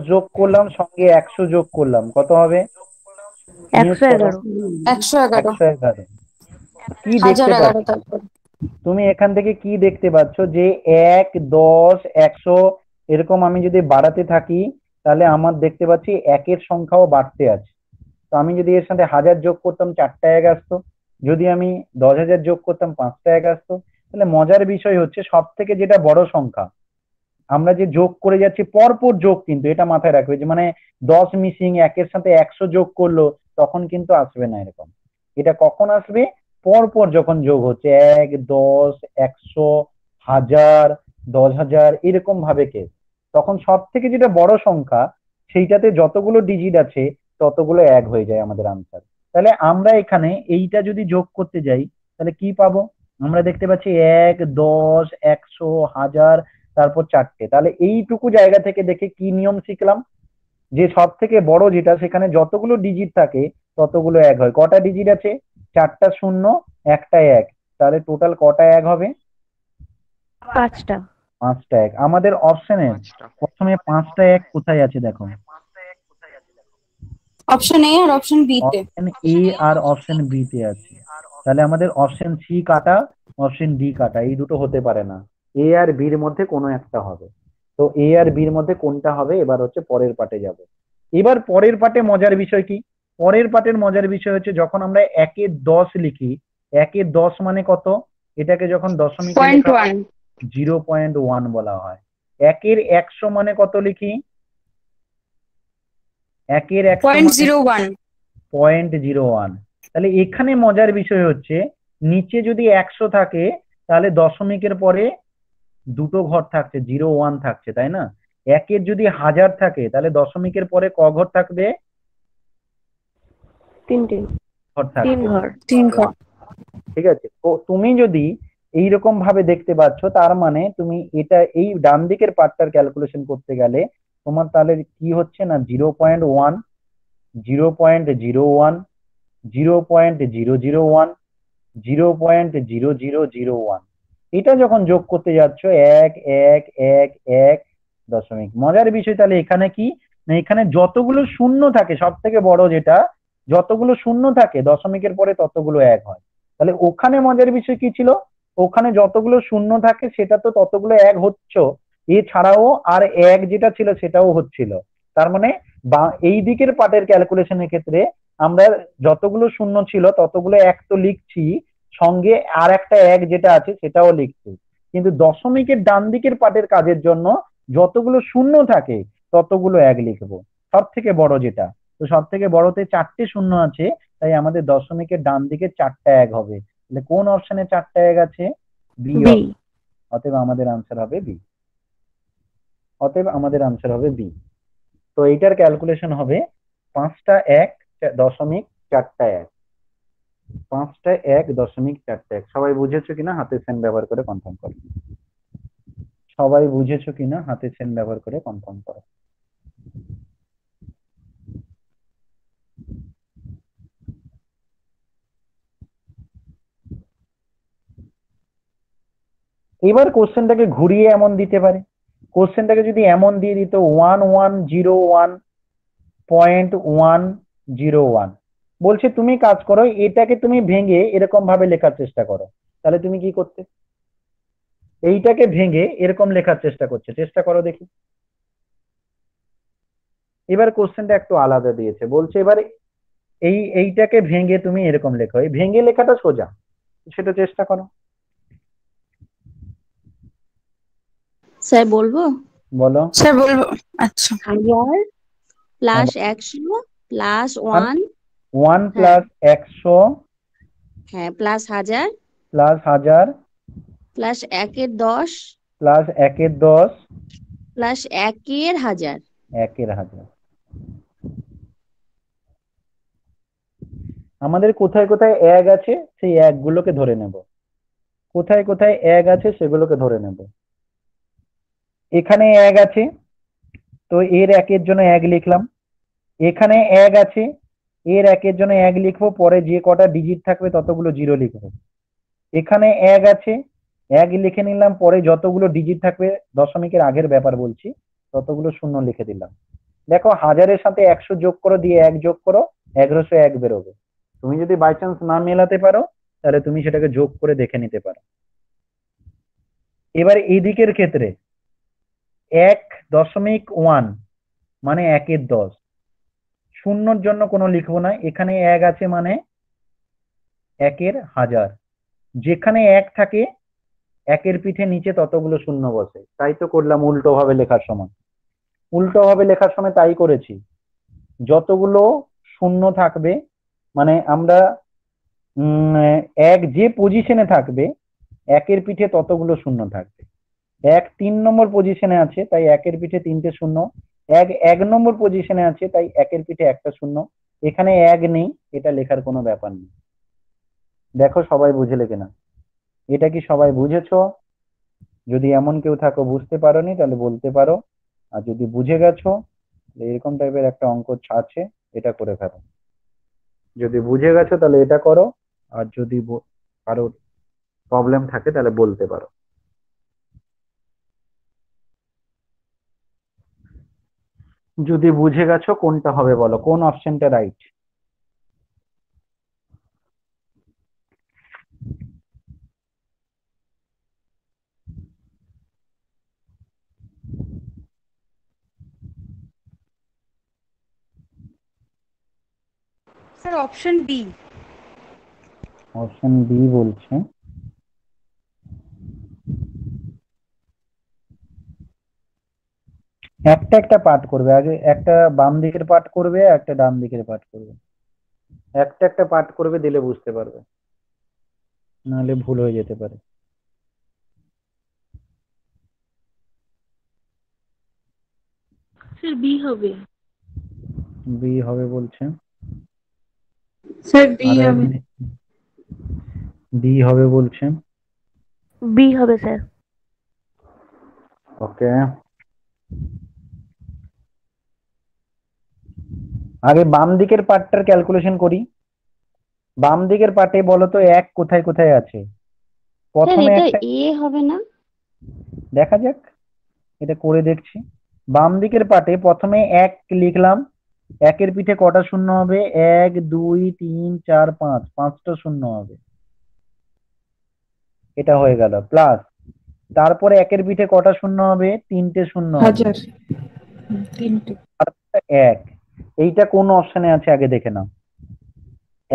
जोग कर लाम संगे एकशो जोग कर लाम कत होबे तुम एखान की देखते पाच्छो जे एक दस एकशो एरकम आमी जोदि बाड़ाते थाकी ताहले आमार देखते पाच्छी एकेर संख्याओ बाड़ते आछे तो आमी जोदि एर साथे हजार जोग करताम चारटा एक आसतो যদি আমি 10000 যোগ করতাম 5টা 1 আসতো তাহলে মজার বিষয় হচ্ছে সবথেকে যেটা বড় সংখ্যা আমরা যে যোগ করে যাচ্ছি পরপর যোগ কিন্তু এটা মাথায় রাখবে যে মানে 10 মিসিং 1 এর সাথে 100 যোগ করলো তখন কিন্তু আসবে না এরকম এটা কখন আসবে পরপর যখন যোগ হচ্ছে 1 10 100 1000 10000 এরকম ভাবে কে তখন সবথেকে যেটা বড় সংখ্যা সেইটাতে যতগুলো ডিজিট আছে ততগুলো অ্যাড হয়ে যায় আমাদের आंसर তাহলে আমরা এখানে এইটা যদি যোগ করতে যাই তাহলে কি পাবো আমরা দেখতে পাচ্ছি 1 10 100 1000 তারপর চারটে তাহলে এইটুকু জায়গা থেকে দেখে কি নিয়ম শিখলাম যে সবথেকে বড় যেটা সেখানে যতগুলো ডিজিট থাকে ততগুলো এক হয় কটা ডিজিট আছে চারটা শূন্য একটা এক তাহলে টোটাল কটা এক হবে পাঁচটা পাঁচটা এক আমাদের অপশনে প্রথমে পাঁচটা এক কোথায় আছে দেখো ऑप्शन ए और ऑप्शन बी थे তাহলে আমাদের অপশন সি কাটা অপশন ডি কাটা এই দুটো হতে পারে না এ আর বি এর মধ্যে কোনো একটা হবে তো এ আর বি এর মধ্যে কোনটা হবে এবার হচ্ছে পরের পার্টে যাব এবার পরের পার্টে মজার বিষয় কি পরের পার্টের মজার বিষয় হচ্ছে যখন আমরা 1 এ 10 লিখি 1 এ 10 মানে কত এটাকে যখন দশমিকে 0.1 বলা হয় 1 এর 100 মানে কত লিখি 0.01 তাহলে এখানে মজার বিষয় হচ্ছে নিচে যদি 100 থাকে তাহলে দশমিকের পরে দুটো ঘর থাকছে 01 থাকছে তাই না 1 এর যদি 1000 থাকে তাহলে দশমিকের পরে ক ঘর থাকবে তিনটে ঘর থাকবে তিন ঘর ঠিক আছে তো তুমি যদি এই রকম ভাবে দেখতে পাচ্ছ তার মানে তুমি এটা এই ডান দিকের পার্টটার ক্যালকুলেশন করতে গেলে তোমার তাহলে কি হচ্ছে না 0.1 0.01 0.001 0.0001 এটা যখন যোগ করতে যাচ্ছ 1 1 1 1 দশমিক মজার বিষয় তাহলে এখানে কি না এখানে যতগুলো শূন্য থাকে সবথেকে বড় যেটা যতগুলো শূন্য থাকে দশমিকের পরে ততগুলো এক হয় তাহলে ওখানে মজার বিষয় কি ছিল ওখানে যতগুলো শূন্য থাকে সেটা তো ততগুলো এক হচ্ছে ये छाड़ाओ और एक जेटा छिलो सेटाओ होच्छिलो तार माने एई दिकेर पार्टेर क्यालकुलेशनेर क्षेत्रे आमरा जतगुलो शून्य छिलो ततगुलो एक तो लिखछि संगे आर एकटा एक जेटा आछे सेटाओ लिखछि किन्तु दशमिकेर डान दिकेर पार्टेर काजेर जोन्नो जतगुलो शून्य थाके ततगुलो एक लिखबो सबथेके बड़ो जेटा तो सबथेके बड़ोते चारटे शून्य आछे ताई आमादेर दशमिकेर डान दिके चारटा एक होबे ताहले कोन अपशने चारटा एक आछे बी अतएव आमादेर आंसर होबे बी অতএব আমাদের आंसर হবে বি তো এটার ক্যালকুলেশন হবে 5টা 1.41 5টা 1.41 সবাই বুঝেছো কিনা হাতে সেন ব্যবহার করে কনফার্ম করো এবার কোশ্চেনটাকে ঘুরিয়ে এমন দিতে পারে কোশ্চেনটাকে যদি এমন দিয়ে দিত 1101.101 বলছে তুমি কাজ করো এটাকে তুমি ভেঙে এরকম ভাবে লেখার চেষ্টা করো তাহলে তুমি কি করতে এইটাকে ভেঙে এরকম লেখার চেষ্টা করছে চেষ্টা করো দেখি এবার কোশ্চেনটা একটু আলাদা দিয়েছে বলছে এবারে এইটাকে ভেঙে তুমি এরকম লেখো এই ভেঙে লেখাটা সোজা সেটা চেষ্টা করো স্যার বলবো বলো স্যার বলবো আচ্ছা আর প্লাস 100 প্লাস 1 1 প্লাস 100 হ্যাঁ প্লাস 1000 প্লাস 1000 প্লাস 1 এর 10 প্লাস 1 এর 10 প্লাস 1 এর 1000 1 এর 1000 আমাদের কোথায় কোথায় 1 আছে সেই 1 গুলোকে ধরে নেব কোথায় কোথায় 1 আছে সেগুলোকে ধরে নেব এখানে 1 আছে তো এর 1 এর জন্য 1 লিখলাম এখানে 1 আছে এর 1 এর জন্য 1 লিখব পরে যে কটা ডিজিট থাকবে ততগুলো 0 লিখব এখানে 1 আছে 1 লিখে নিলাম পরে যতগুলো ডিজিট থাকবে দশমিকের আগের ব্যাপার বলছি ততগুলো শূন্য লিখে দিলাম দেখো হাজারের সাথে 100 যোগ করো দিয়ে 1 যোগ করো 1101 বের হবে তুমি যদি বাই চান্স না মেলাতে পারো তাহলে তুমি সেটাকে যোগ করে দেখে নিতে পারো এবারে এই দিকের ক্ষেত্রে 1.1 মানে 1 এর 10 শূন্যর জন্য কোনো লিখবো না এখানে 1 আছে মানে 1 এর 1000 যেখানে 1 থাকে 1 এর পিঠে নিচে ততগুলো শূন্য বসে তাই তো করলাম উল্টোভাবে লেখার সময় তাই করেছি যতগুলো শূন্য থাকবে মানে আমরা এক যে পজিশনে থাকবে 1 এর পিঠে ততগুলো শূন্য থাকবে 1 3 নম্বর পজিশনে আছে তাই 1 এর পিঠে 3 টা শূন্য 1 1 নম্বর পজিশনে আছে তাই 1 এর পিঠে একটা শূন্য এখানে 1 নেই এটা লেখার কোনো ব্যাপার নেই দেখো সবাই বুঝলে কিনা এটা কি সবাই বুঝেছো যদি এমন কেউ থাকো বুঝতে পারোনি তাহলে বলতে পারো আর যদি বুঝে গেছো এরকম টাইপের একটা অঙ্ক আছে এটা করে ফেলো যদি বুঝে গেছো তাহলে এটা করো আর যদি আরো প্রবলেম থাকে তাহলে বলতে পারো যদি বুঝে গেছো কোনটা হবে বলো কোন অপশনটা রাইট ऑप्शन बी बोलते हैं একটা একটা পার্ট করবে আগে একটা বাম দিকের পার্ট করবে একটা ডান দিকের পার্ট করবে একটা একটা পার্ট করবে দিলে বুঝতে পারবে না হলে ভুল হয়ে যেতে পারে স্যার বি হবে বলছেন স্যার বি হবে বলছেন বি হবে স্যার ওকে আগে বাম দিকের পার্টটার ক্যালকুলেশন করি বাম দিকের পার্টে বলো তো 1 কোথায় কোথায় আছে প্রথমে একটা এ হবে না দেখা যাক এটা করে দেখছি বাম দিকের পার্টে প্রথমে 1 লিখলাম 1 এর পিঠে কটা শূন্য হবে 1 2 3 4 5 5টা শূন্য হবে এটা হয়ে গেল প্লাস তারপরে 1 এর পিঠে কটা শূন্য হবে 3টে শূন্য 1000 3টে আর 1 এইটা কোন অপশনে আছে আগে দেখে নাও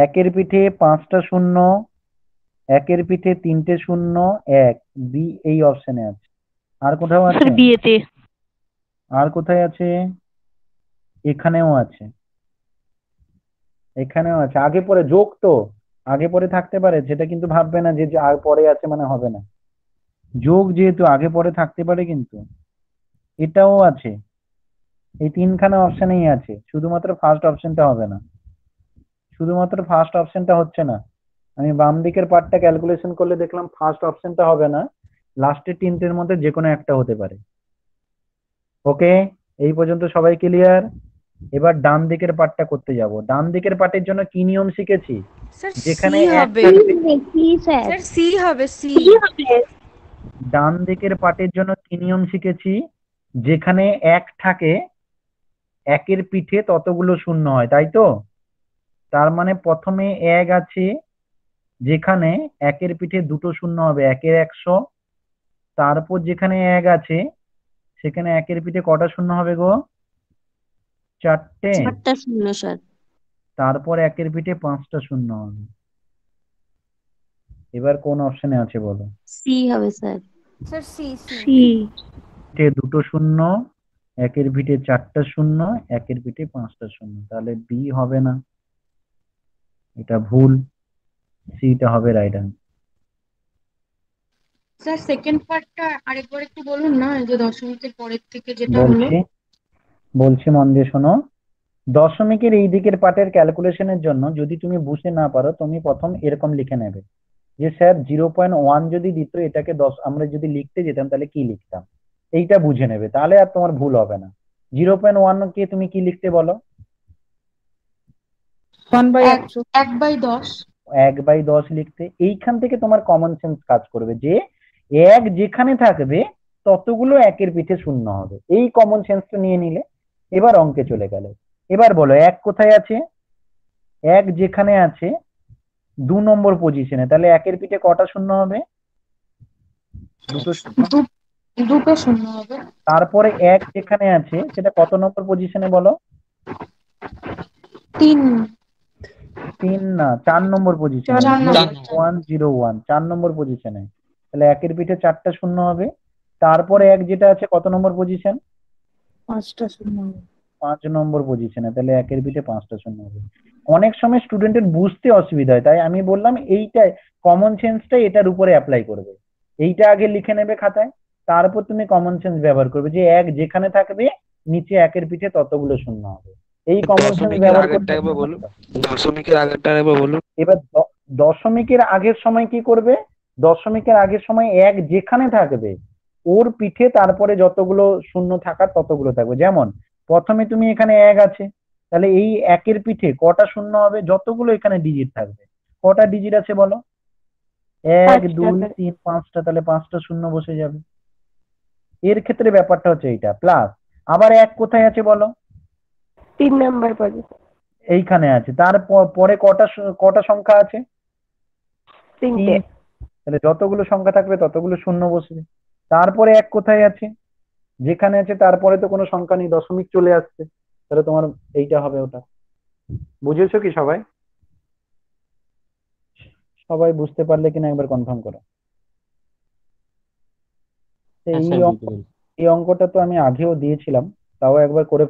1 এর পিঠে 5টা শূন্য 1 এর পিঠে 3টে শূন্য 1 বি এই অপশনে আছে আর কোথাও আছে স্যার বি এতে আর কোথায় আছে এখানেও আছে আগে পরে যোগ তো আগে পরে থাকতে পারে যেটা কিন্তু ভাববে না যে আর পরে আছে মানে হবে না যোগ যেহেতু আগে পরে থাকতে পারে কিন্তু এটাও আছে এই তিনখানা অপশনই আছে শুধুমাত্র ফার্স্ট অপশনটা হবে না হচ্ছে না আমি বাম দিকের পার্টটা ক্যালকুলেশন করলে দেখলাম ফার্স্ট অপশনটা হবে না লাস্টের তিনটের মধ্যে যে কোনো একটা হতে পারে ওকে এই পর্যন্ত সবাই ক্লিয়ার এবার ডান দিকের পার্টটা করতে যাব ডান দিকের পার্টের জন্য কি নিয়ম শিখেছি যেখানে স্যার সি হবে ডান দিকের পার্টের জন্য কি নিয়ম শিখেছি যেখানে 1 থাকে 1 এর পিঠে ততগুলো শূন্য হয় তাই তো তার মানে প্রথমে 1 আছে যেখানে 1 এর পিঠে দুটো শূন্য হবে 1 এর 100 তারপর যেখানে 1 আছে সেখানে 1 এর পিঠে কটা শূন্য হবে গো 4টে 4টা শূন্য স্যার তারপর 1 এর পিঠে 5টা শূন্য হবে এবার কোন অপশনে আছে বলো সি হবে স্যার সি ভিটে দুটো শূন্য, একের ভিটে চারটা শূন্য, একের ভিটে পাঁচটা শূন্য, তাহলে বি হবে না, এটা ভুল, সিটা হবে রাইট আনসার। স্যার সেকেন্ড পার্টটা আরেকবার একটু বলুন না, যে দশমিকের পরের থেকে যেটা হলো। বলছি মন দিয়ে শোনো, দশমিকের এই দিকের পার্টের ক্যালকুলেশনের জন্য যদি তুমি বুঝতে না পারো, তুমি প্রথম এরকম লিখে নেবে যে স্যার 0.1 যদি দিত এটাকে 10 আমরা যদি লিখতে যেতাম তাহলে কি লিখতাম, এইটা বুঝে নেবে, তাহলে আর তোমার ভুল হবে না। 0.1 কে তুমি কি লিখতে বলো? 1/10 লিখতে। এইখান থেকে তোমার কমন সেন্স কাজ করবে যে এক যেখানে থাকবে ততগুলো একের পিঠে শূন্য হবে, এই কমন সেন্সটা নিয়ে নিলে। এবার অঙ্কে চলে গেল, এবার বলো এক কোথায় আছে? এক যেখানে আছে 2 নম্বর পজিশনে, তাহলে একের পিঠে কটা শূন্য হবে? দুটো শূন্য হবে। তারপরে এক যেখানে আছে সেটা কত নম্বর পজিশনে বলো? 3 না, 4 নম্বর পজিশনে, 101 4 নম্বর পজিশনে, তাহলে একের পিঠে 4টা শূন্য হবে। তারপরে এক যেটা আছে কত নম্বর পজিশন? 5টা শূন্য, 5 নম্বর পজিশনে, তাহলে একের পিঠে 5টা শূন্য হবে। অনেক সময় স্টুডেন্টের বুঝতে অসুবিধা হয়, তাই আমি বললাম এইটা কমন সেন্সটা এটার উপরে অ্যাপ্লাই করবে, এইটা আগে লিখে নেবে খাতায়, তারপর তুমি কমন সেন্স ব্যবহার করবে যে এক যেখানে থাকবে নিচে একের পিঠে ততগুলো শূন্য হবে, এই কমন সেন্স ব্যবহার করতে হবে। বলো দশমিকের আগেরটা বলুন। এবার দশমিকের আগের সময় কি করবে? দশমিকের আগের সময় এক যেখানে থাকবে ওর পিঠে তারপরে যতগুলো শূন্য থাকার ততগুলো থাকবে। যেমন প্রথমে তুমি এখানে এক আছে, তাহলে এই একের পিঠে কটা শূন্য হবে? যতগুলো এখানে ডিজিট থাকবে, কটা ডিজিট আছে বলো? 1 2 3 5টা, তাহলে 5টা শূন্য বসে যাবে। এর ক্ষেত্রে ব্যাপারটা হচ্ছে এইটা। প্লাস আবার এক কোথায় আছে বলো? 3 নম্বর পজিশন, এইখানে আছে। তারপর পরে কটা সংখ্যা আছে? 3টে, তাহলে যতগুলো সংখ্যা থাকবে ততগুলো শূন্য বসবে। তারপরে এক কোথায় আছে? যেখানে আছে, তারপরে তো কোনো সংখ্যা নেই, দশমিক চলে আসছে, তাহলে তোমার এইটা হবে ওটা। বুঝেছো কি সবাই? সবাই বুঝতে পারলে কিনা একবার কনফার্ম করো। এই অঙ্কটা তো আমি আগেও দিয়েছিলাম, তাও একবার করে